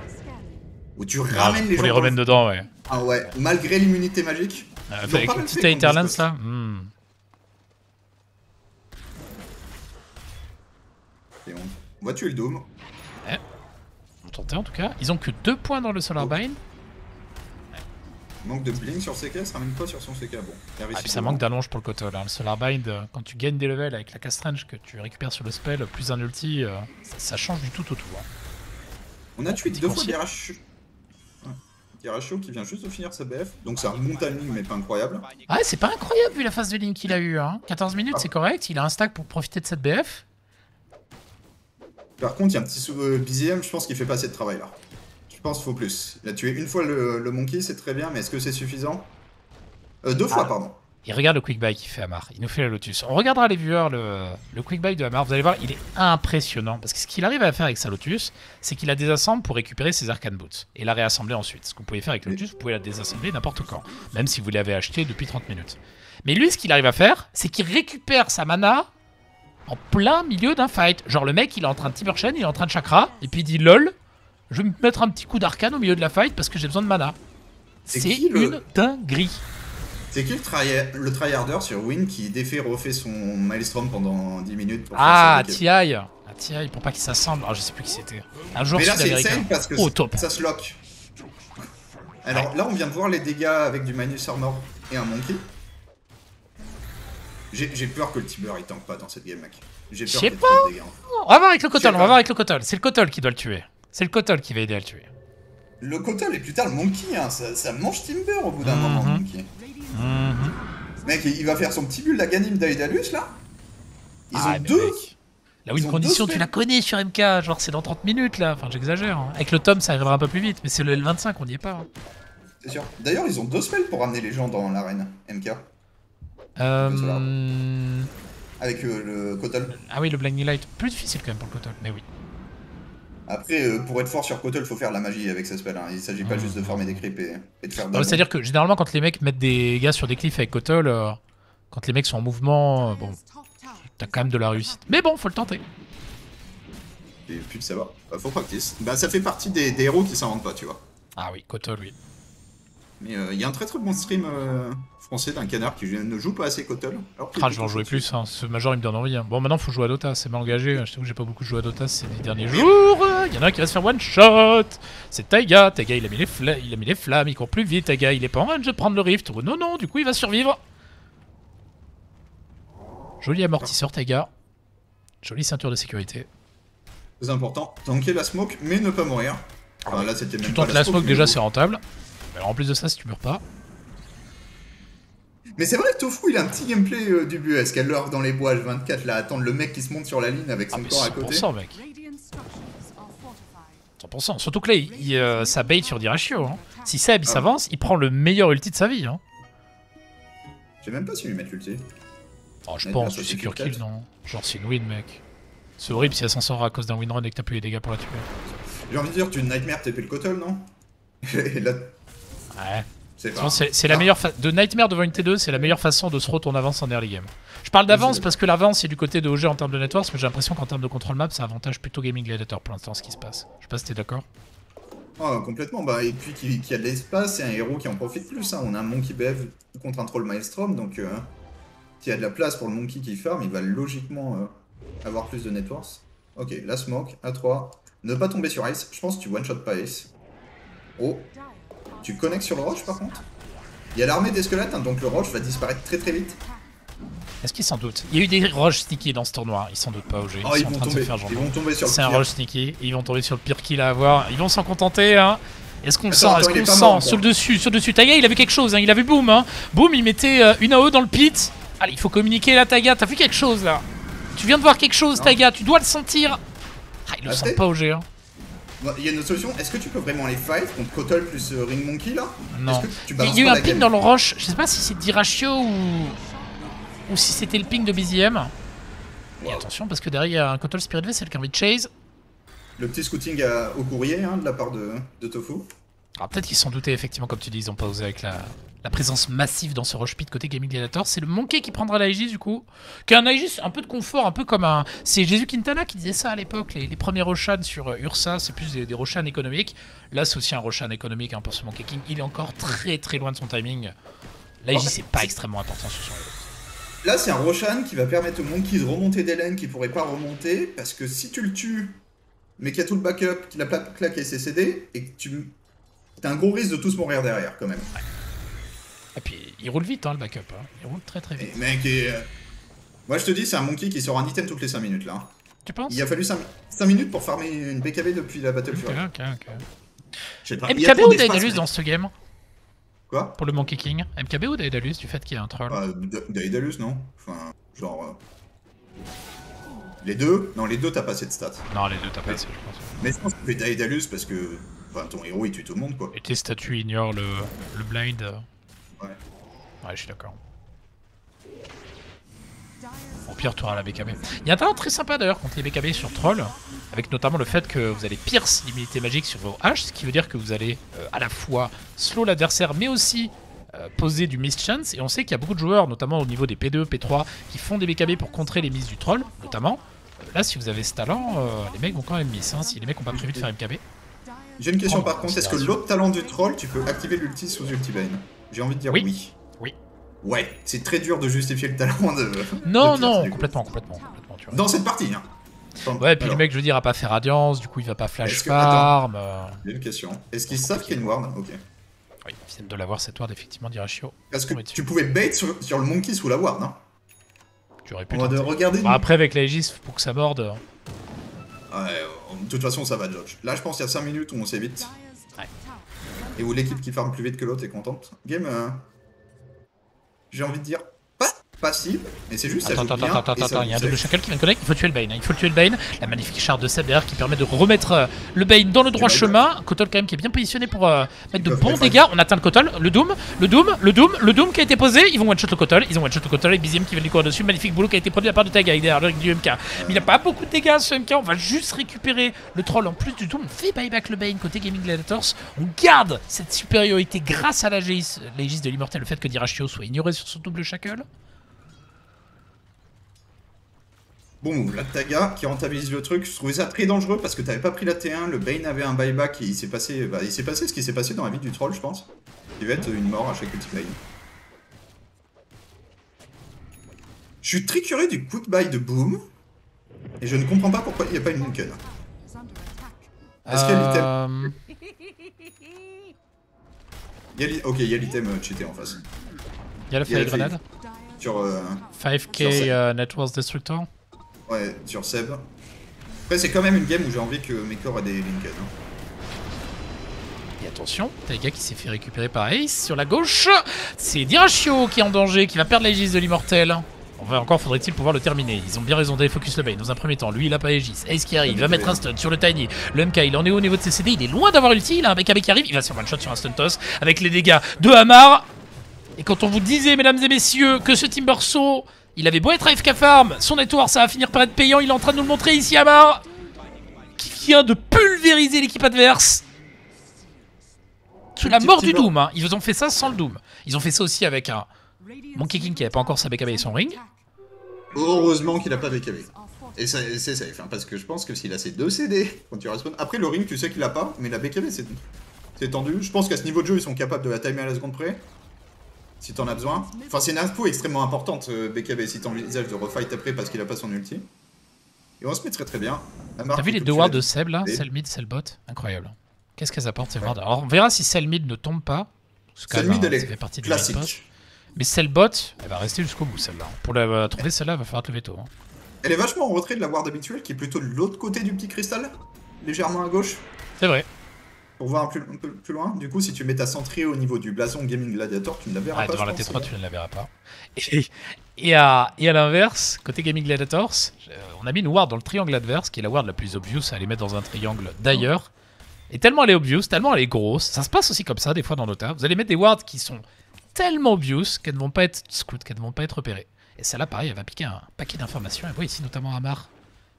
Où tu ramènes les gens... les ramène dedans, ouais. Ah ouais, malgré l'immunité magique. Avec le petit Interlands, là Et on va tuer le Doom. Ouais. On tentait en tout cas. Ils ont que 2 points dans le Solar Bind. Manque de bling sur CK, ça ramène pas sur son CK. Bon, ah, puis ça manque d'allonge pour le Kotol. Hein. Le Solar Bind, quand tu gagnes des levels avec la cast range que tu récupères sur le spell, plus un ulti, ça change du tout au tout. Hein. On a tué 2 fois Dyrachyo. Dyrachyo qui vient juste de finir sa BF, donc c'est un bon timing mais pas incroyable. Ah, c'est pas incroyable vu la phase de link qu'il a eu. Hein. 14 minutes, c'est correct, il a un stack pour profiter de cette BF. Par contre, il y a un petit BZM, je pense qu'il fait pas assez de travail là. Je pense qu'il faut plus. Il a tué une fois le monkey, c'est très bien, mais est-ce que c'est suffisant? 2 fois, pardon. Et regarde le quick buy qu'il fait Hamar. Il nous fait la Lotus. On regardera les viewers le quick buy de Hamar. Vous allez voir, il est impressionnant. Parce que ce qu'il arrive à faire avec sa Lotus, c'est qu'il la désassemble pour récupérer ses Arcane Boots. Et la réassembler ensuite. Ce que vous pouvez faire avec la Lotus, vous pouvez la désassembler n'importe quand. Même si vous l'avez acheté depuis 30 minutes. Mais lui, ce qu'il arrive à faire, c'est qu'il récupère sa mana en plein milieu d'un fight. Genre le mec, il est en train de Timber Chain, il est en train de Chakra. Et puis il dit LOL. Je vais me mettre un petit coup d'arcane au milieu de la fight parce que j'ai besoin de mana. C'est une dinguerie. C'est qui le tryharder sur Win qui refait son Maelstrom pendant 10 minutes pour TI, pour pas qu'il s'assemble. Ah, je sais plus qui c'était. Un joueur sud-américain. Oh, top. Ça se lock. Alors là, on vient de voir les dégâts avec du Minus Armor et un Monkey. J'ai peur que le Tiber il tank pas dans cette game, mec. J'ai peur qu'il y ait trop de dégâts. On va voir avec le Kotol, on va voir avec le Kotol. C'est le Kotol qui doit le tuer. C'est le Kotol qui va aider à le tuer. Le Kotol et plus tard le Monkey, hein, ça mange Timber au bout d'un moment, Monkey. Mec, il va faire son petit bulle, la Ganim d'Aedalus, là. Ils ont 2. Mec. La win condition, tu la connais sur MK, genre c'est dans 30 minutes, là. Enfin, j'exagère. Hein. Avec le tome, ça arrivera un peu plus vite, mais c'est le L25, on n'y est pas. Hein. C'est sûr. D'ailleurs, ils ont 2 spells pour ramener les gens dans l'arène, MK. Avec le Kotol. Ah oui, le Blinding Light. Plus difficile quand même pour le Kotol, mais oui. Après, pour être fort sur Kotol, il faut faire la magie avec ses spells. Hein. Il s'agit pas juste de farmer des creeps et de faire des... C'est-à-dire que généralement, quand les mecs mettent des gars sur des cliffs avec Kotol, quand les mecs sont en mouvement, bon, t'as quand même de la réussite. Mais bon, faut le tenter. Et puis, ça va. Faut practice. Bah, ça fait partie des héros qui s'inventent pas, tu vois. Ah oui, Kotol, oui. Mais il y a un très très bon stream français d'un canard qui ne joue pas assez Kotol. Ah, je vais en jouer plus, hein. Ce Major il me donne envie. Hein. Bon, maintenant faut jouer à Dota, c'est mal engagé. Je sais que j'ai pas beaucoup joué à Dota ces derniers jours. Il y en a un qui va se faire one shot. C'est Taiga. Taiga il a mis les flammes, il court plus vite. Taiga il est pas en range de prendre le rift. Oh, non, non, du coup il va survivre. Joli amortisseur Taiga. Jolie ceinture de sécurité. C'est important, tanker la smoke mais ne pas mourir. Enfin, là, tu tentes la smoke déjà, c'est rentable. Alors en plus de ça, si tu meurs pas. Mais c'est vrai que Tofu, il a un petit gameplay du buesque. Elle lurk dans les bois H24, là, attendre le mec qui se monte sur la ligne avec son corps à côté. 100%, mec. 100%. Surtout que là, ça bait sur Dyrachyo. Hein. Si Ceb, il s'avance, il prend le meilleur ulti de sa vie. Hein. J'ai même pas su lui mettre l'ulti. Oh, je pense, c'est secure kill, non? Genre, c'est une win, mec. C'est horrible si elle s'en sort à cause d'un winrun et que t'as plus les dégâts pour la tuer. J'ai envie de dire, tu nightmare TP le Kotal, non? Là... Ouais. C'est la meilleure façon. De nightmare devant une T2, c'est la meilleure façon de se retourner en avance en early game. Je parle d'avance parce que l'avance est du côté de OG en termes de networks, mais j'ai l'impression qu'en termes de control map, ça avantage plutôt Gaimin Gladiator pour l'instant, ce qui se passe. Je sais pas si t'es d'accord. Oh, complètement, bah, et puis qui a de l'espace, c'est un héros qui en profite plus. Hein. On a un Monkey Bev contre un Troll Maelstrom, donc qui a de la place pour le Monkey qui farm, il va logiquement avoir plus de networks. Ok, la smoke, A3. Ne pas tomber sur Ace, je pense que tu one-shot pas Ace. Oh. Tu connectes sur le roche par contre. Il y a l'armée des squelettes, hein, donc le roche va disparaître très très vite. Est-ce qu'ils s'en doutent? Il y a eu des roches sneaky dans ce tournoi, ils s'en doutent pas au jeu. Ils sont en train de se faire genre. Ils vont tomber sur le pire. C'est un roche sneaky, ils vont tomber sur le pire kill à avoir. Ils vont s'en contenter, hein. Est-ce qu'on sent? Est-ce qu'on sent? Sur le dessus, sur le dessus. Taiga, il avait quelque chose, hein. Il avait Boom, hein. Boom, il mettait une AO dans le pit. Allez, il faut communiquer là, Taiga. T'as vu quelque chose là? Tu viens de voir quelque chose, Taiga. Tu dois le sentir. Ah, ils le sentent pas au jeu, hein. Il y a une autre solution, est-ce que tu peux vraiment les fight contre Kotal plus Ring Monkey là? Non. Il y a eu un ping dans le rush, je sais pas si c'est Dyrachyo ou si c'était le ping de BZM. Wow. Et attention parce que derrière il y a un Kotal Spirit V, c'est le qui a envie de chase. Le petit scouting au courrier hein, de la part de Tofu. Alors peut-être qu'ils s'en doutaient effectivement comme tu dis, ils ont pas osé avec la présence massive dans ce rush pit côté Gaimin Gladiator. C'est le Monkey qui prendra l'AEGIS du coup. Qui a un AEGIS un peu de confort, un peu comme un... C'est Jesus Quintana qui disait ça à l'époque, les premiers Roshan sur Ursa, c'est plus des Roshan économiques. Là c'est aussi un Roshan économique hein, pour ce Monkey King, il est encore très très loin de son timing. L'AEGIS c'est pas extrêmement important sur son jeu. Là c'est un Roshan qui va permettre au Monkey de remonter des lanes qu'il pourrait pas remonter, parce que si tu le tues, mais qu'il y a tout le backup, qu'il a claqué ses CD, et que tu... T'as un gros risque de tous mourir derrière quand même. Ouais. Et puis il roule vite hein, le backup, hein. Il roule très très vite. Et mec, moi je te dis, c'est un Monkey qui sort un item toutes les 5 minutes là. Tu penses? Il a fallu 5 minutes pour farmer une BKB depuis la Battle Fury. Ok. MKB ou Daedalus dans ce game? Quoi? Pour le Monkey King, MKB ou Daedalus du fait qu'il y a un troll? Daedalus non. Enfin, genre... Les deux? Non, les deux t'as pas assez de stats. Non, les deux t'as pas assez je pense. Mais je pense que Daedalus parce que... Enfin, ton héros il tue tout le monde quoi. Et tes statues ignorent le blind. Ouais. Ouais, je suis d'accord. Au pire, tu auras la BKB. Il y a un talent très sympa d'ailleurs contre les BKB sur Troll, avec notamment le fait que vous allez pierce l'immunité magique sur vos haches, ce qui veut dire que vous allez à la fois slow l'adversaire, mais aussi poser du miss chance. Et on sait qu'il y a beaucoup de joueurs, notamment au niveau des P2, P3, qui font des BKB pour contrer les misses du Troll, notamment. Là, si vous avez ce talent, les mecs vont quand même miss, hein, si les mecs n'ont pas prévu de faire MKB. J'ai une question par contre, est-ce que l'autre talent du Troll, tu peux activer l'ulti sous ultibane? J'ai envie de dire oui. Oui. Ouais, c'est très dur de justifier le talent de... Non, non, complètement. Tu vois. Dans cette partie, hein. Enfin, ouais, et puis le mec, je veux dire, a pas fait Radiance, du coup, il va pas flash farm... J'ai une question. Est-ce qu'ils savent qu'il y a une ward? Ok. Oui, ils viennent de l'avoir cette ward, effectivement, Dyrachyo. Parce que tu pouvais bait sur le Monkey sous la ward, hein. Tu aurais pu regarder... Bah, après, avec l'Aegis, pour que ça morde... Ouais, de toute façon, ça va, George. Là, je pense qu'il y a 5 minutes où on s'évite. Ouais. Et où l'équipe qui farme plus vite que l'autre est contente. Game, j'ai envie de dire, pas passive, mais c'est juste... Attends, il y a un double shackle qui vient de connecter, il faut tuer le Bane, hein, il faut tuer le Bane. La magnifique charge de Ceb derrière qui permet de remettre le Bane dans le droit chemin. Kotal quand même qui est bien positionné pour mettre de bons dégâts. On atteint le Kotal, le Doom qui a été posé, ils vont one-shot le Kotal, et BZM qui va lui courir dessus. Magnifique boulot qui a été produit à part de Taiga derrière du MK. Mais il a pas beaucoup de dégâts ce MK, on va juste récupérer le troll en plus du Doom. On fait buyback le Bane côté Gaimin Gladiators. On garde cette supériorité grâce à la l'Aegis de l'immortel, le fait que Dyrachyo soit ignoré sur son double shackle. Bon move, la Taiga qui rentabilise le truc, je trouvais ça très dangereux parce que t'avais pas pris la T1, le Bane avait un buyback et il s'est passé, ce qui s'est passé dans la vie du troll je pense. Il va être une mort à chaque ulti Bane. Je suis très curieux du quick buy de Boom et je ne comprends pas pourquoi il n'y a pas une Lincoln. Est-ce qu'il y a l'item? Ok, il y a l'item cheaté en face. Il y a la fire grenade sur 5K Networks Destructor. Ouais, sur Ceb. Après, c'est quand même une game où j'ai envie que mes corps aient des Lincoln. Hein. Et attention, Taiga qui s'est fait récupérer par Ace sur la gauche. C'est Dyrachyo qui est en danger, qui va perdre la Aegis de l'immortel. Enfin, encore faudrait-il pouvoir le terminer. Ils ont bien raison d'aller focus le bail dans un premier temps. Lui il a pas Aegis. Ace qui arrive, il va mettre un stun sur le Tiny. Le MK il en est au niveau de ses CD, il est loin d'avoir ulti. Il a un BKB qui arrive, il va sur one shot sur un stun toss avec les dégâts de Hamar. Et quand on vous disait, mesdames et messieurs, que ce Timbersaw, il avait beau être AFK farm, son network ça va finir par être payant. Il est en train de nous le montrer ici, Hamar, qui vient de pulvériser l'équipe adverse. La mort du Doom, hein. Ils ont fait ça sans le Doom. Ils ont fait ça aussi avec un Monkey King qui n'avait pas encore sa BKB et son ring. Heureusement qu'il n'a pas BKB. Et c'est safe, hein, parce que je pense que s'il a ses deux CD, quand tu respawns. Après le ring, tu sais qu'il l'a pas, mais la BKB c'est tendu. Je pense qu'à ce niveau de jeu, ils sont capables de la timer à la seconde près. Si t'en as besoin. Enfin, c'est une info extrêmement importante, BKB, si t'envisages de refight après parce qu'il a pas son ulti. Et on se met très très bien. T'as vu les deux wards de Ceb là, celle mid, celle bot. Incroyable. Qu'est-ce qu'elles apportent ces wards? Alors on verra si celle mid ne tombe pas. Celle mid elle est classique. Mais celle bot, elle va rester jusqu'au bout celle-là. Pour la trouver celle-là, il va falloir te lever tôt. Elle est vachement en retrait de la ward habituelle qui est plutôt de l'autre côté du petit cristal. Légèrement à gauche. C'est vrai. Pour voir un peu plus loin, du coup si tu mets ta centrée au niveau du blason Gaimin Gladiator, tu ne la verras pas. Devant la T3, tu ne la verras pas. Et à l'inverse, côté Gaimin Gladiators, on a mis une ward dans le triangle adverse, qui est la ward la plus obvious à aller mettre dans un triangle d'ailleurs. Et tellement elle est obvious, tellement elle est grosse, ça se passe aussi comme ça des fois dans l'OTA. Vous allez mettre des wards qui sont tellement obvious qu'elles ne vont pas être scouts, qu'elles ne vont pas être repérées. Et celle-là, pareil, elle va piquer un paquet d'informations. Et vous voyez ici notamment Hamar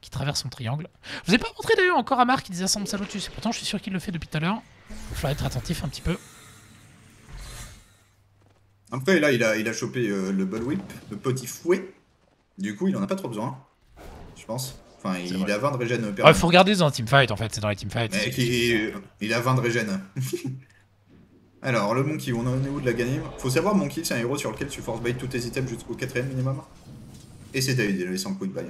qui traverse son triangle. Je vous ai pas montré d'ailleurs encore Hamar qui désassemble sa Lotus. Et pourtant, je suis sûr qu'il le fait depuis tout à l'heure. Il va falloir être attentif un petit peu. Après, là, il a chopé le Bull Whip, le petit fouet. Du coup, il en a pas trop besoin, je pense. Enfin, il a 20 de régène. Ouais, faut regarder dans un teamfight en fait, c'est dans les teamfights. Il a 20 de régène. Alors, le Monkey, on est où de la ganime? Faut savoir, Monkey, c'est un héros sur lequel tu force bait tous tes items jusqu'au 4ème minimum. Et c'est David, il a laissé un coup de bail.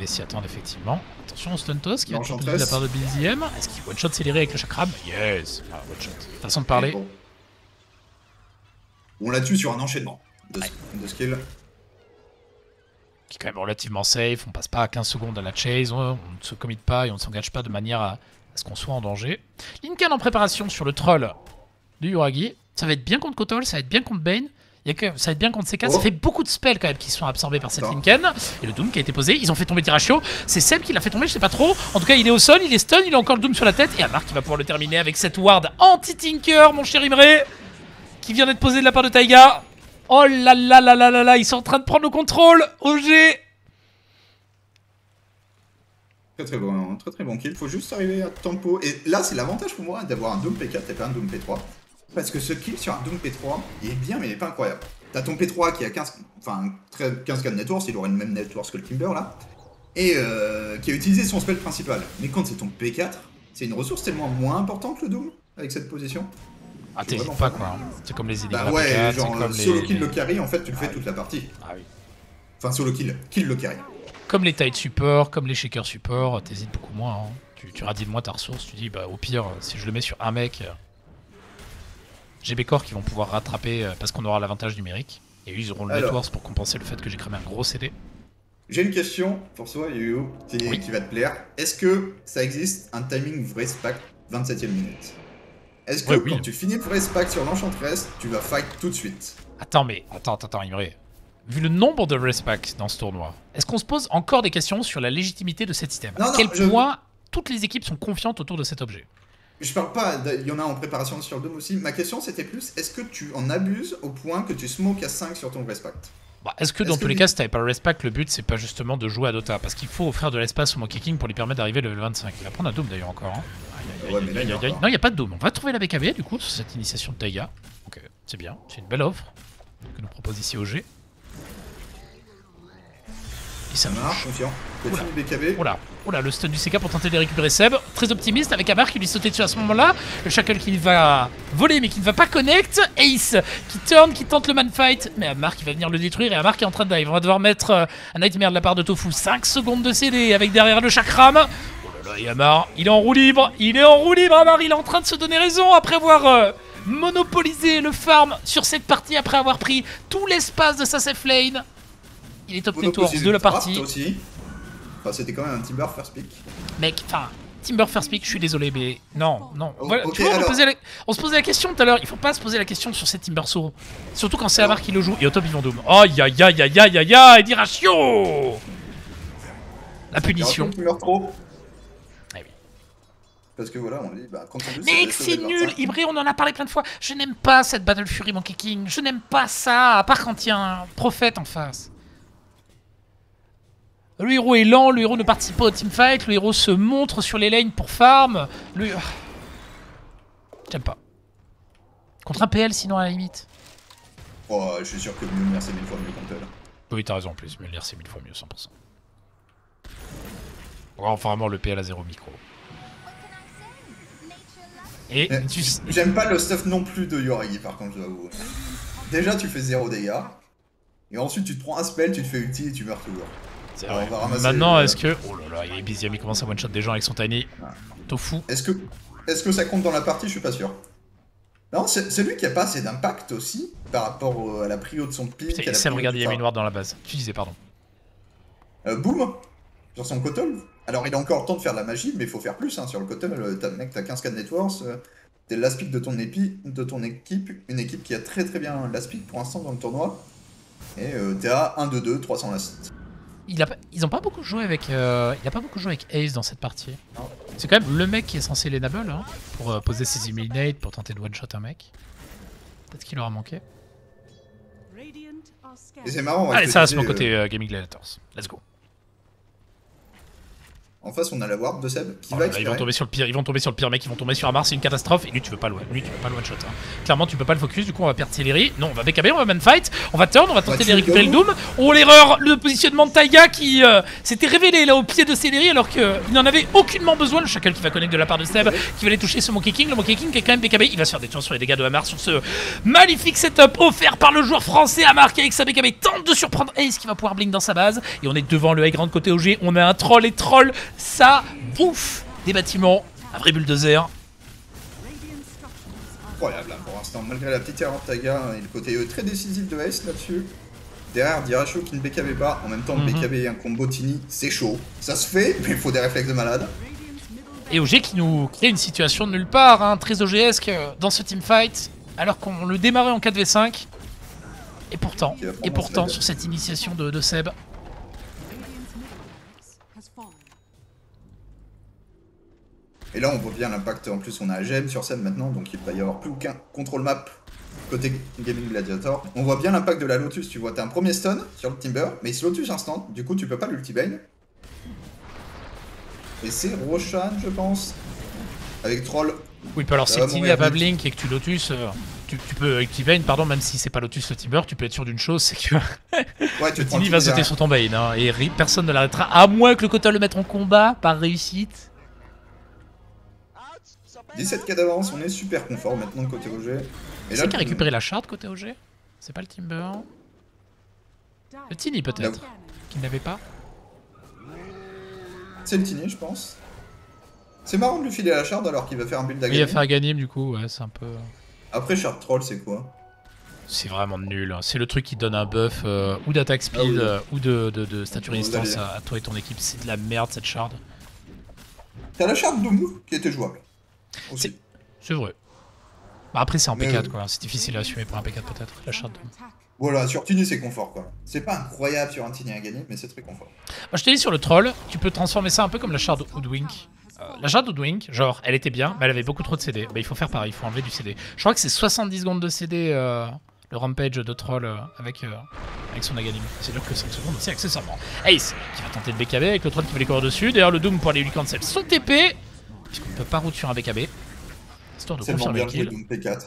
Il s'y attendre effectivement. Attention au stun toss qui va être de la part de BZM. Est-ce qu'il one shot scéléré avec le chakrab? Yes, ah, one shot. Façon de parler. Bon. On la tue sur un enchaînement de skills. Qui est quand même relativement safe, on passe pas à 15 secondes à la chase, on ne se commit pas et on ne s'engage pas de manière à ce qu'on soit en danger. Lincoln en préparation sur le troll du Yuragi, ça va être bien contre Kotol, ça va être bien contre Bane, ça va être bien contre CK, ça fait beaucoup de spells quand même qui sont absorbés par cette Lincoln. Et le Doom qui a été posé, ils ont fait tomber Dyrachyo, c'est Ceb qui l'a fait tomber, je sais pas trop, en tout cas il est au sol, il est stun, il a encore le Doom sur la tête, et Hamar qui va pouvoir le terminer avec cette ward anti-tinker, mon cher Imre, qui vient d'être posée de la part de Taiga. Oh là là là là là là, ils sont en train de prendre le contrôle, OG. Très très bon kill, faut juste arriver à tempo. Et là c'est l'avantage pour moi d'avoir un Doom P4 et pas un Doom P3. Parce que ce kill sur un Doom P3, il est bien mais il est pas incroyable. T'as ton P3 qui a 15k de networks, il aurait le même networks que le Timber là. Et qui a utilisé son spell principal. Mais quand c'est ton P4, c'est une ressource tellement moins importante que le Doom avec cette position. Ah t'hésites pas quoi, c'est comme les idées. Bah ouais, genre solo kill le carry, en fait tu le fais toute la partie. Ah oui. Enfin solo kill, kill le carry. Comme les tight support, comme les shakers support, t'hésites beaucoup moins. Hein. Tu radines moins ta ressource, tu dis bah au pire si je le mets sur un mec, j'ai mes corps qui vont pouvoir rattraper parce qu'on aura l'avantage numérique. Et eux ils auront le network pour compenser le fait que j'ai cramé un gros CD. J'ai une question pour toi Youyou, qui va te plaire. Est-ce que ça existe un timing vrai spack 27ème minute? Est-ce que quand tu finis le press pack sur l'enchantress, tu vas fight tout de suite? Attends, mais attends, Imre. Vu le nombre de press packs dans ce tournoi, est-ce qu'on se pose encore des questions sur la légitimité de cet système? À quel point toutes les équipes sont confiantes autour de cet objet? Je parle pas, il y en a en préparation sur Doom aussi. Ma question c'était plus, est-ce que tu en abuses au point que tu smokes à 5 sur ton press pack? Bah, est-ce que dans tous les cas, si t'avais pas le respect, le but c'est pas justement de jouer à Dota? Parce qu'il faut offrir de l'espace au Monkey King pour lui permettre d'arriver le 25. Il va prendre un Doom d'ailleurs encore. Hein. Non, il n'y a pas de Doom. On va trouver la BKB du coup sur cette initiation de Taiga. Ok, c'est bien, c'est une belle offre que nous propose ici OG. Et ça marche, confiant. Oula, le stun du CK pour tenter de récupérer Ceb. Très optimiste avec Hamar qui lui sautait dessus à ce moment-là. Le Shackle qui va voler mais qui ne va pas connect. Ace qui turn, qui tente le manfight. Mais Hamar qui va venir le détruire et Hamar qui est en train de dive. On va devoir mettre un Nightmare de la part de Tofu. 5 secondes de CD avec derrière le Chakram. Et Hamar, il est en roue libre, Hamar, il est en train de se donner raison après avoir monopolisé le farm sur cette partie, après avoir pris tout l'espace de sa safe lane. Il est top network de la partie. Aussi. Enfin, c'était quand même un petit bar first pick. Mec, enfin, Timber first pick, je suis désolé, mais non, non. Oh, voilà, okay, tu vois, alors... on se posait la question tout à l'heure, il faut pas se poser la question sur ces Timber Soro. Surtout quand c'est Hamar qui le joue, et au top ils vont Doom. Aïe aïe aïe aïe aïe aïe aïe, Dyrachyo ! La punition. Parce que voilà, on dit, bah, quand on dit... Mais c'est nul, Imre, on en a parlé plein de fois. Je n'aime pas cette Battle Fury, Monkey King. Je n'aime pas ça, à part quand il y a un prophète en face. Le héros est lent, le héros ne participe pas au teamfight, le héros se montre sur les lanes pour farm. Le... J'aime pas. Contre un PL, sinon, à la limite. Oh, je suis sûr que Mjolnir, c'est 1000 fois mieux contre elle. Oui, t'as raison en plus, Mjolnir, c'est 1000 fois mieux, 100%. Oh, vraiment, le PL à 0 micro. Et tu... J'aime pas le stuff non plus de Yuragi par contre, je dois avouer. Déjà tu fais 0 dégâts, et ensuite tu te prends un spell, tu te fais ulti et tu meurs toujours. Alors, on va ramasser. Maintenant est-ce que... Oh là là, il est BZM, il commence à one-shot des gens avec son tiny. Ah. Tofu. Est-ce que ça compte dans la partie? Je suis pas sûr. Non, c'est lui qui a pas assez d'impact aussi, par rapport à la prio de son pic. Et Ceb, regarde, il y avait une ward dans la base. Tu disais, pardon. Boom sur son Kotol. Alors il a encore le temps de faire de la magie, mais il faut faire plus hein. Sur le côté, mec, t'as 15 k de networks, t'es l'aspic de ton équipe, une équipe qui a très très bien l'aspic pour l'instant dans le tournoi, et t'es à 1, 2, 2, 300 last. Ils ont pas beaucoup joué avec, il a pas beaucoup joué avec Ace dans cette partie. C'est quand même le mec qui est censé l'enable hein, pour poser ses eliminates, pour tenter de one-shot un mec. Peut-être qu'il aura manqué. Et c'est marrant. Allez, ça reste mon côté Gaimin Gladiators. Let's go. En face, on a la ward de Ceb qui va expirer. Ils vont tomber sur le pire, ils vont tomber sur le pire mec, ils vont tomber sur Hamar, c'est une catastrophe. Et lui, tu veux pas le one-shot. Hein. Clairement, tu peux pas le focus, du coup, on va perdre Celery. Non, on va BKB, on va man-fight, on va turn, on va tenter de récupérer le Doom. Oh, l'erreur, le positionnement de Taiga qui s'était révélé là au pied de Celery alors qu'il n'en avait aucunement besoin. Le chacal qui va connecter de la part de Ceb, qui va aller toucher ce Monkey King. Le Monkey King qui est quand même BKB, il va se faire des tueurs sur les dégâts de Hamar sur ce magnifique setup offert par le joueur français Hamar qui, avec sa BKB, tente de surprendre Ace qui va pouvoir blink dans sa base. Et on est devant le high ground côté OG, on a un troll et troll. Ça bouffe des bâtiments, un vrai bulldozer. Incroyable pour l'instant, malgré la petite erreur de Taiga et le côté très décisif de Ace là-dessus. Derrière, Dyrachyo qui ne BKB pas, en même temps le BKB et un combo Tini, c'est chaud. Ça se fait, mais il faut des réflexes de malade. Et OG qui nous crée une situation de nulle part, hein, très OG-esque dans ce teamfight, alors qu'on le démarrait en 4v5. Et pourtant sur cette initiation de Ceb. Et là on voit bien l'impact, en plus on a Gem sur scène maintenant, donc il va y avoir plus aucun contrôle map côté Gaimin Gladiator. On voit bien l'impact de la Lotus, tu vois, t'as un premier stun sur le Timber, mais il se Lotus instant, du coup tu peux pas l'ultibane. Et c'est Roshan je pense, avec Troll. Oui, alors si il n'y a pas Blink et que tu Lotus, tu peux ultibane, pardon, même si c'est pas Lotus le Timber, tu peux être sûr d'une chose, c'est que ouais, le Timmy va sauter sur ton Bane, hein, et personne ne l'arrêtera, à moins que le Kota le mette en combat par réussite. 17 k d'avance, on est super confort maintenant côté OG. C'est qui a récupéré la shard côté OG? C'est pas le Timber. Le Tini peut-être, qu'il n'avait pas. C'est le Tini je pense. C'est marrant de lui filer la shard alors qu'il va faire un build à Ganim. Il va faire Ganim du coup, ouais c'est un peu... Après shard troll c'est quoi? C'est vraiment nul, c'est le truc qui donne un buff ou d'attaque speed ou de stature résistance à toi et ton équipe, c'est de la merde cette shard. T'as la shard de Mou qui était jouable. C'est vrai. Bah après c'est en P4 quoi, c'est difficile à assumer pour un P4 peut-être, la shard de... Voilà, sur Tini c'est confort quoi. C'est pas incroyable sur un Tini à gagner, mais c'est très confort. Moi je t'ai dit sur le troll, tu peux transformer ça un peu comme la shard Hoodwink. La shard Hoodwink, genre elle était bien, mais elle avait beaucoup trop de CD. Bah il faut faire pareil, il faut enlever du CD. Je crois que c'est 70 secondes de CD le rampage de troll avec son Naganim. C'est dur que 5 secondes aussi accessoirement. Ace qui va tenter de BKB avec le troll qui va les courir dessus. D'ailleurs le Doom pour aller lui cancel son TP. Puisqu'on ne peut pas route sur un BKB. Histoire de confirmer le kill. Doom P4.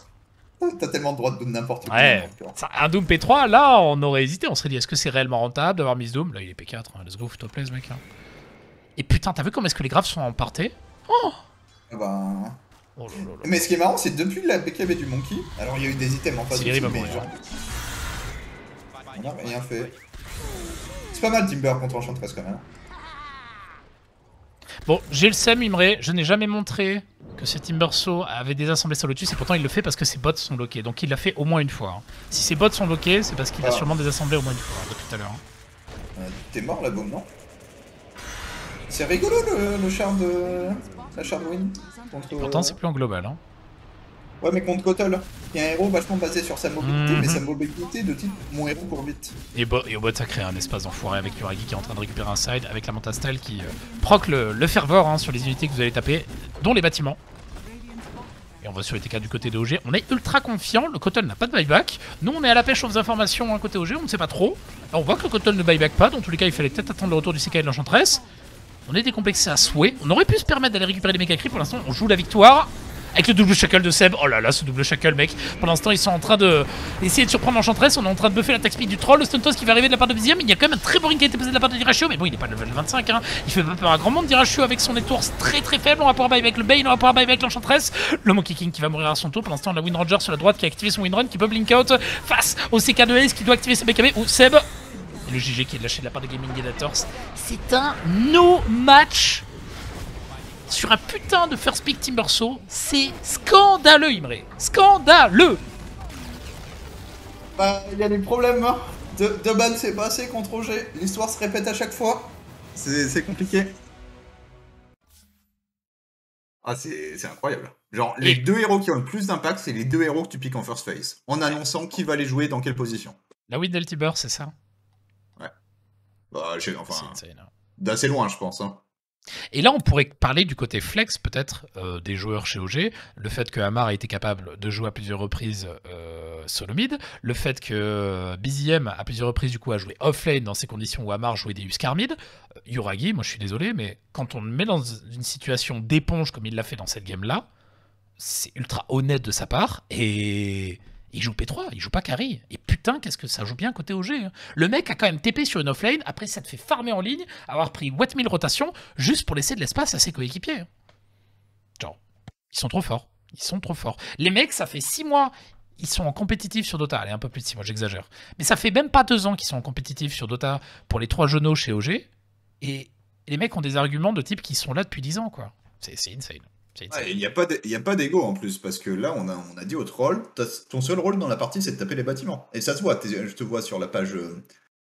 T'as tellement de droit de Doom n'importe quoi. Ouais. Un Doom P3, là on aurait hésité, on serait dit est-ce que c'est réellement rentable d'avoir mis Doom? Là il est P4, hein. Let's go, fais-toi plaisir mec. Hein. Et putain, t'as vu comment est-ce que les graves sont empartés? Oh bah... Oh là là là. Mais ce qui est marrant, c'est depuis la BKB du Monkey, alors il y a eu des items en face de lui, mais genre... On n'a rien fait. C'est pas mal Timber contre Enchantress quand même. Bon, j'ai le seum, Imre, je n'ai jamais montré que ce Timbersaw avait désassemblé sa Lotus et pourtant il le fait parce que ses bots sont bloqués. Donc il l'a fait au moins une fois. Si ses bots sont bloqués, c'est parce qu'il a sûrement désassemblé au moins une fois, de tout à l'heure. T'es mort là, Boom, non? C'est rigolo le char de... la Shardwin. Pourtant c'est plus en global hein. Ouais mais contre Kotal, il y a un héros vachement basé sur sa mobilité, mais sa mobilité de type mon héros court vite. Et au bot ça crée un espace d'enfoiré avec Yuragi qui est en train de récupérer un side, avec la Manta Style qui proc le fervor hein, sur les unités que vous allez taper, dont les bâtiments. Et on va sur les TK du côté de OG, on est ultra confiant, le Kotal n'a pas de buyback. Nous on est à la pêche aux informations hein, côté OG, on ne sait pas trop. Alors, on voit que le Kotal ne buyback pas, dans tous les cas il fallait peut-être attendre le retour du CK et de l'Enchantress. On est décomplexé à souhait, on aurait pu se permettre d'aller récupérer les mécacris, pour l'instant on joue la victoire. Avec le double shackle de Ceb, oh là là ce double shackle mec. Pour l'instant ils sont en train de essayer de surprendre l'Enchantress, on est en train de buffer l'attaque speed du troll, le Stuntos qui va arriver de la part de BZM, il y a quand même un très bon ring qui a été posé de la part de Dyrachyo, mais bon il est pas level 25 hein. Il fait pas peur à grand monde Dyrachyo avec son étourse très faible, on va pouvoir buy avec le Bane, on va pouvoir buy avec l'Enchantress, le Monkey King qui va mourir à son tour, pour l'instant on a Windranger sur la droite qui a activé son Windrun, qui peut blink out face au CK de Ace qui doit activer ses BKB, ou Ceb, et le GG qui est lâché de la part de Gaimin Gladiators. C'est un no match sur un putain de first pick Timbersaw, c'est scandaleux Imre, scandaleux. Bah il y a des problèmes, hein. Deux ban c'est pas assez contre OG, l'histoire se répète à chaque fois, c'est compliqué. Ah c'est incroyable, genre les deux héros qui ont le plus d'impact c'est les deux héros que tu piques en first phase, en annonçant qui va les jouer dans quelle position. La win del Tiber c'est ça. Ouais, bah enfin, d'assez loin je pense hein. Et là, on pourrait parler du côté flex, peut-être, des joueurs chez OG. Le fait que Hamar a été capable de jouer à plusieurs reprises solo mid. Le fait que BZM, à plusieurs reprises, du coup, a joué offlane dans ces conditions où Hamar jouait des Huskar mid. Yuragi, moi je suis désolé, mais quand on le met dans une situation d'éponge comme il l'a fait dans cette game-là, c'est ultra honnête de sa part. Et il joue P3, il joue pas carry. Et putain, qu'est-ce que ça joue bien côté OG. Hein. Le mec a quand même TP sur une offlane, après ça te fait farmer en ligne, avoir pris 8000 rotations, juste pour laisser de l'espace à ses coéquipiers. Genre, ils sont trop forts. Ils sont trop forts. Les mecs, ça fait 6 mois, ils sont en compétitif sur Dota. Allez, un peu plus de 6 mois, j'exagère. Mais ça fait même pas 2 ans qu'ils sont en compétitif sur Dota pour les 3 genoux chez OG. Et les mecs ont des arguments de type qu'ils sont là depuis 10 ans, quoi. C'est insane. Il n'y a pas d'ego en plus, parce que là on a dit au troll, ton seul rôle dans la partie c'est de taper les bâtiments. Et ça se voit, je te vois sur la page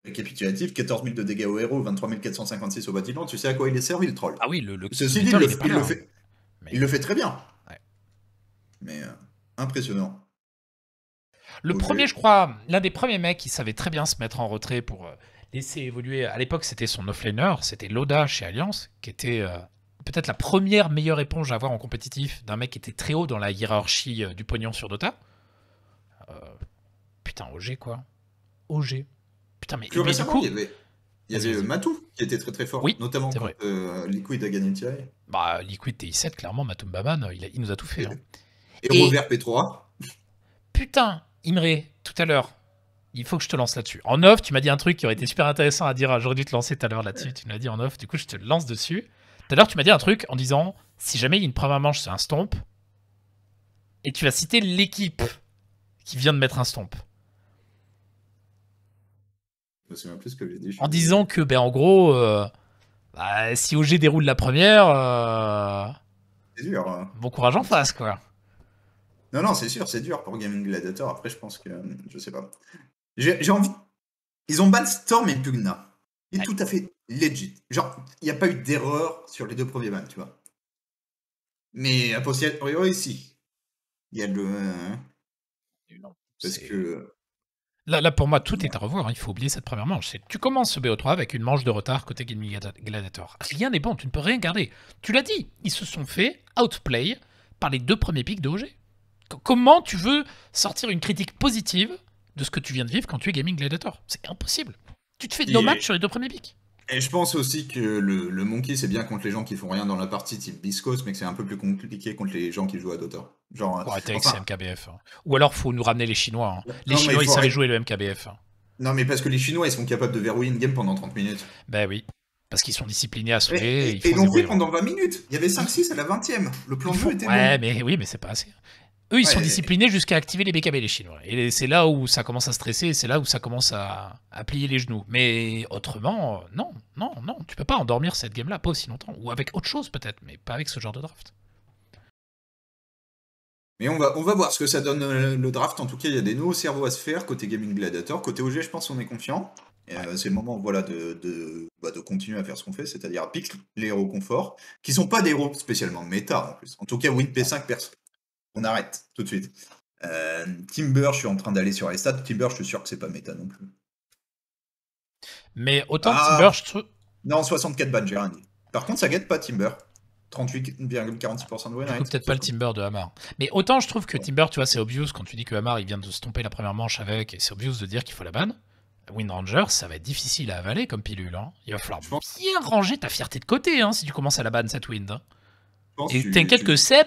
récapitulative, 14 000 de dégâts au héros, 23 456 au bâtiment, tu sais à quoi il est servi le troll. Ah oui, le ceci dit, il le fait très bien. Ouais. Mais impressionnant. Le premier, je crois, l'un des premiers mecs qui savait très bien se mettre en retrait pour laisser évoluer, à l'époque c'était son offlaner, c'était Loda chez Alliance, qui était... peut-être la première meilleure éponge à avoir en compétitif d'un mec qui était très haut dans la hiérarchie du pognon sur Dota. Putain, OG quoi. OG. Putain, mais du coup... Il y avait Matou qui était très fort, oui, notamment quand Liquid a gagné le TI. Bah, Liquid TI7, clairement, Matumbaman, il nous a tout fait. Et, hein. Et Robert P3. Putain, Imre, tout à l'heure, il faut que je te lance là-dessus. En off, tu m'as dit un truc qui aurait été super intéressant à dire, j'aurais dû te lancer tout à l'heure là-dessus, tu me l'as dit en off, du coup je te lance dessus. Tout à l'heure, tu m'as dit un truc en disant si jamais il y a une première manche, c'est un stomp. Et tu vas citer l'équipe qui vient de mettre un stomp. C'est plus que j'ai dit. En disant que, ben, en gros, bah, si OG déroule la première, c'est dur. Bon courage en face, quoi. Non, non, c'est sûr, c'est dur pour Gaimin Gladiator. Après, je pense que. Je sais pas. J'ai envie. Ils ont ban Storm et Pugna. Il est tout à fait legit. Genre, il n'y a pas eu d'erreur sur les deux premiers bans, tu vois. Mais a posteriori, si. Il y a le... Parce que... Là, pour moi, tout est à revoir. Il faut oublier cette première manche. Tu commences ce BO3 avec une manche de retard côté Gaimin Gladiator. Rien n'est bon, tu ne peux rien garder. Tu l'as dit, ils se sont fait outplay par les deux premiers pics de OG. Comment tu veux sortir une critique positive de ce que tu viens de vivre quand tu es Gaimin Gladiator? C'est impossible. Tu te fais de nos matchs sur les deux premiers pics. Et je pense aussi que le Monkey, c'est bien contre les gens qui font rien dans la partie type Biscoast, mais que c'est un peu plus compliqué contre les gens qui jouent à Dota. Genre, faut arrêter avec ces MKBF. Hein. Ou alors, faut nous ramener les Chinois. Hein. Non, les Chinois, ils savaient jouer le MKBF. Hein. Non, mais parce que les Chinois, ils sont capables de verrouiller une game pendant 30 minutes. Ben oui. Parce qu'ils sont disciplinés à sauver. Et ils l'ont fait pendant 20 minutes. Il y avait 5-6 à la 20e. Le plan de jeu était bon. Mais oui, mais c'est pas assez. Eux, ils sont disciplinés jusqu'à activer les BKB, les Chinois. Et c'est là où ça commence à stresser, c'est là où ça commence à plier les genoux. Mais autrement, non. Tu peux pas endormir cette game-là, pas aussi longtemps. Ou avec autre chose, peut-être, mais pas avec ce genre de draft. Mais on va voir ce que ça donne le draft. En tout cas, il y a des nœuds au cerveau à se faire côté Gaimin Gladiator. Côté OG, je pense qu'on est confiant. C'est le moment voilà, de continuer à faire ce qu'on fait, c'est-à-dire à pique les héros confort, qui sont pas des héros spécialement méta en plus. En tout cas, Win P5, perso. On arrête tout de suite. Timber, je suis en train d'aller sur les stats. Timber, je suis sûr que c'est pas méta non plus. Mais autant Timber, je trouve. Non, 64 ban, j'ai rien dit. Par contre, ça guette pas Timber. 38,46% de win rate. Peut-être pas le Timber de Hamar. Mais autant je trouve que Timber, tu vois, c'est obvious quand tu dis que Hamar il vient de se tomber la première manche avec, et c'est obvious de dire qu'il faut la ban. Windranger, ça va être difficile à avaler comme pilule. Hein. Il va falloir bien ranger ta fierté de côté hein, si tu commences à la ban cette wind. Hein. Et t'inquiète que Ceb,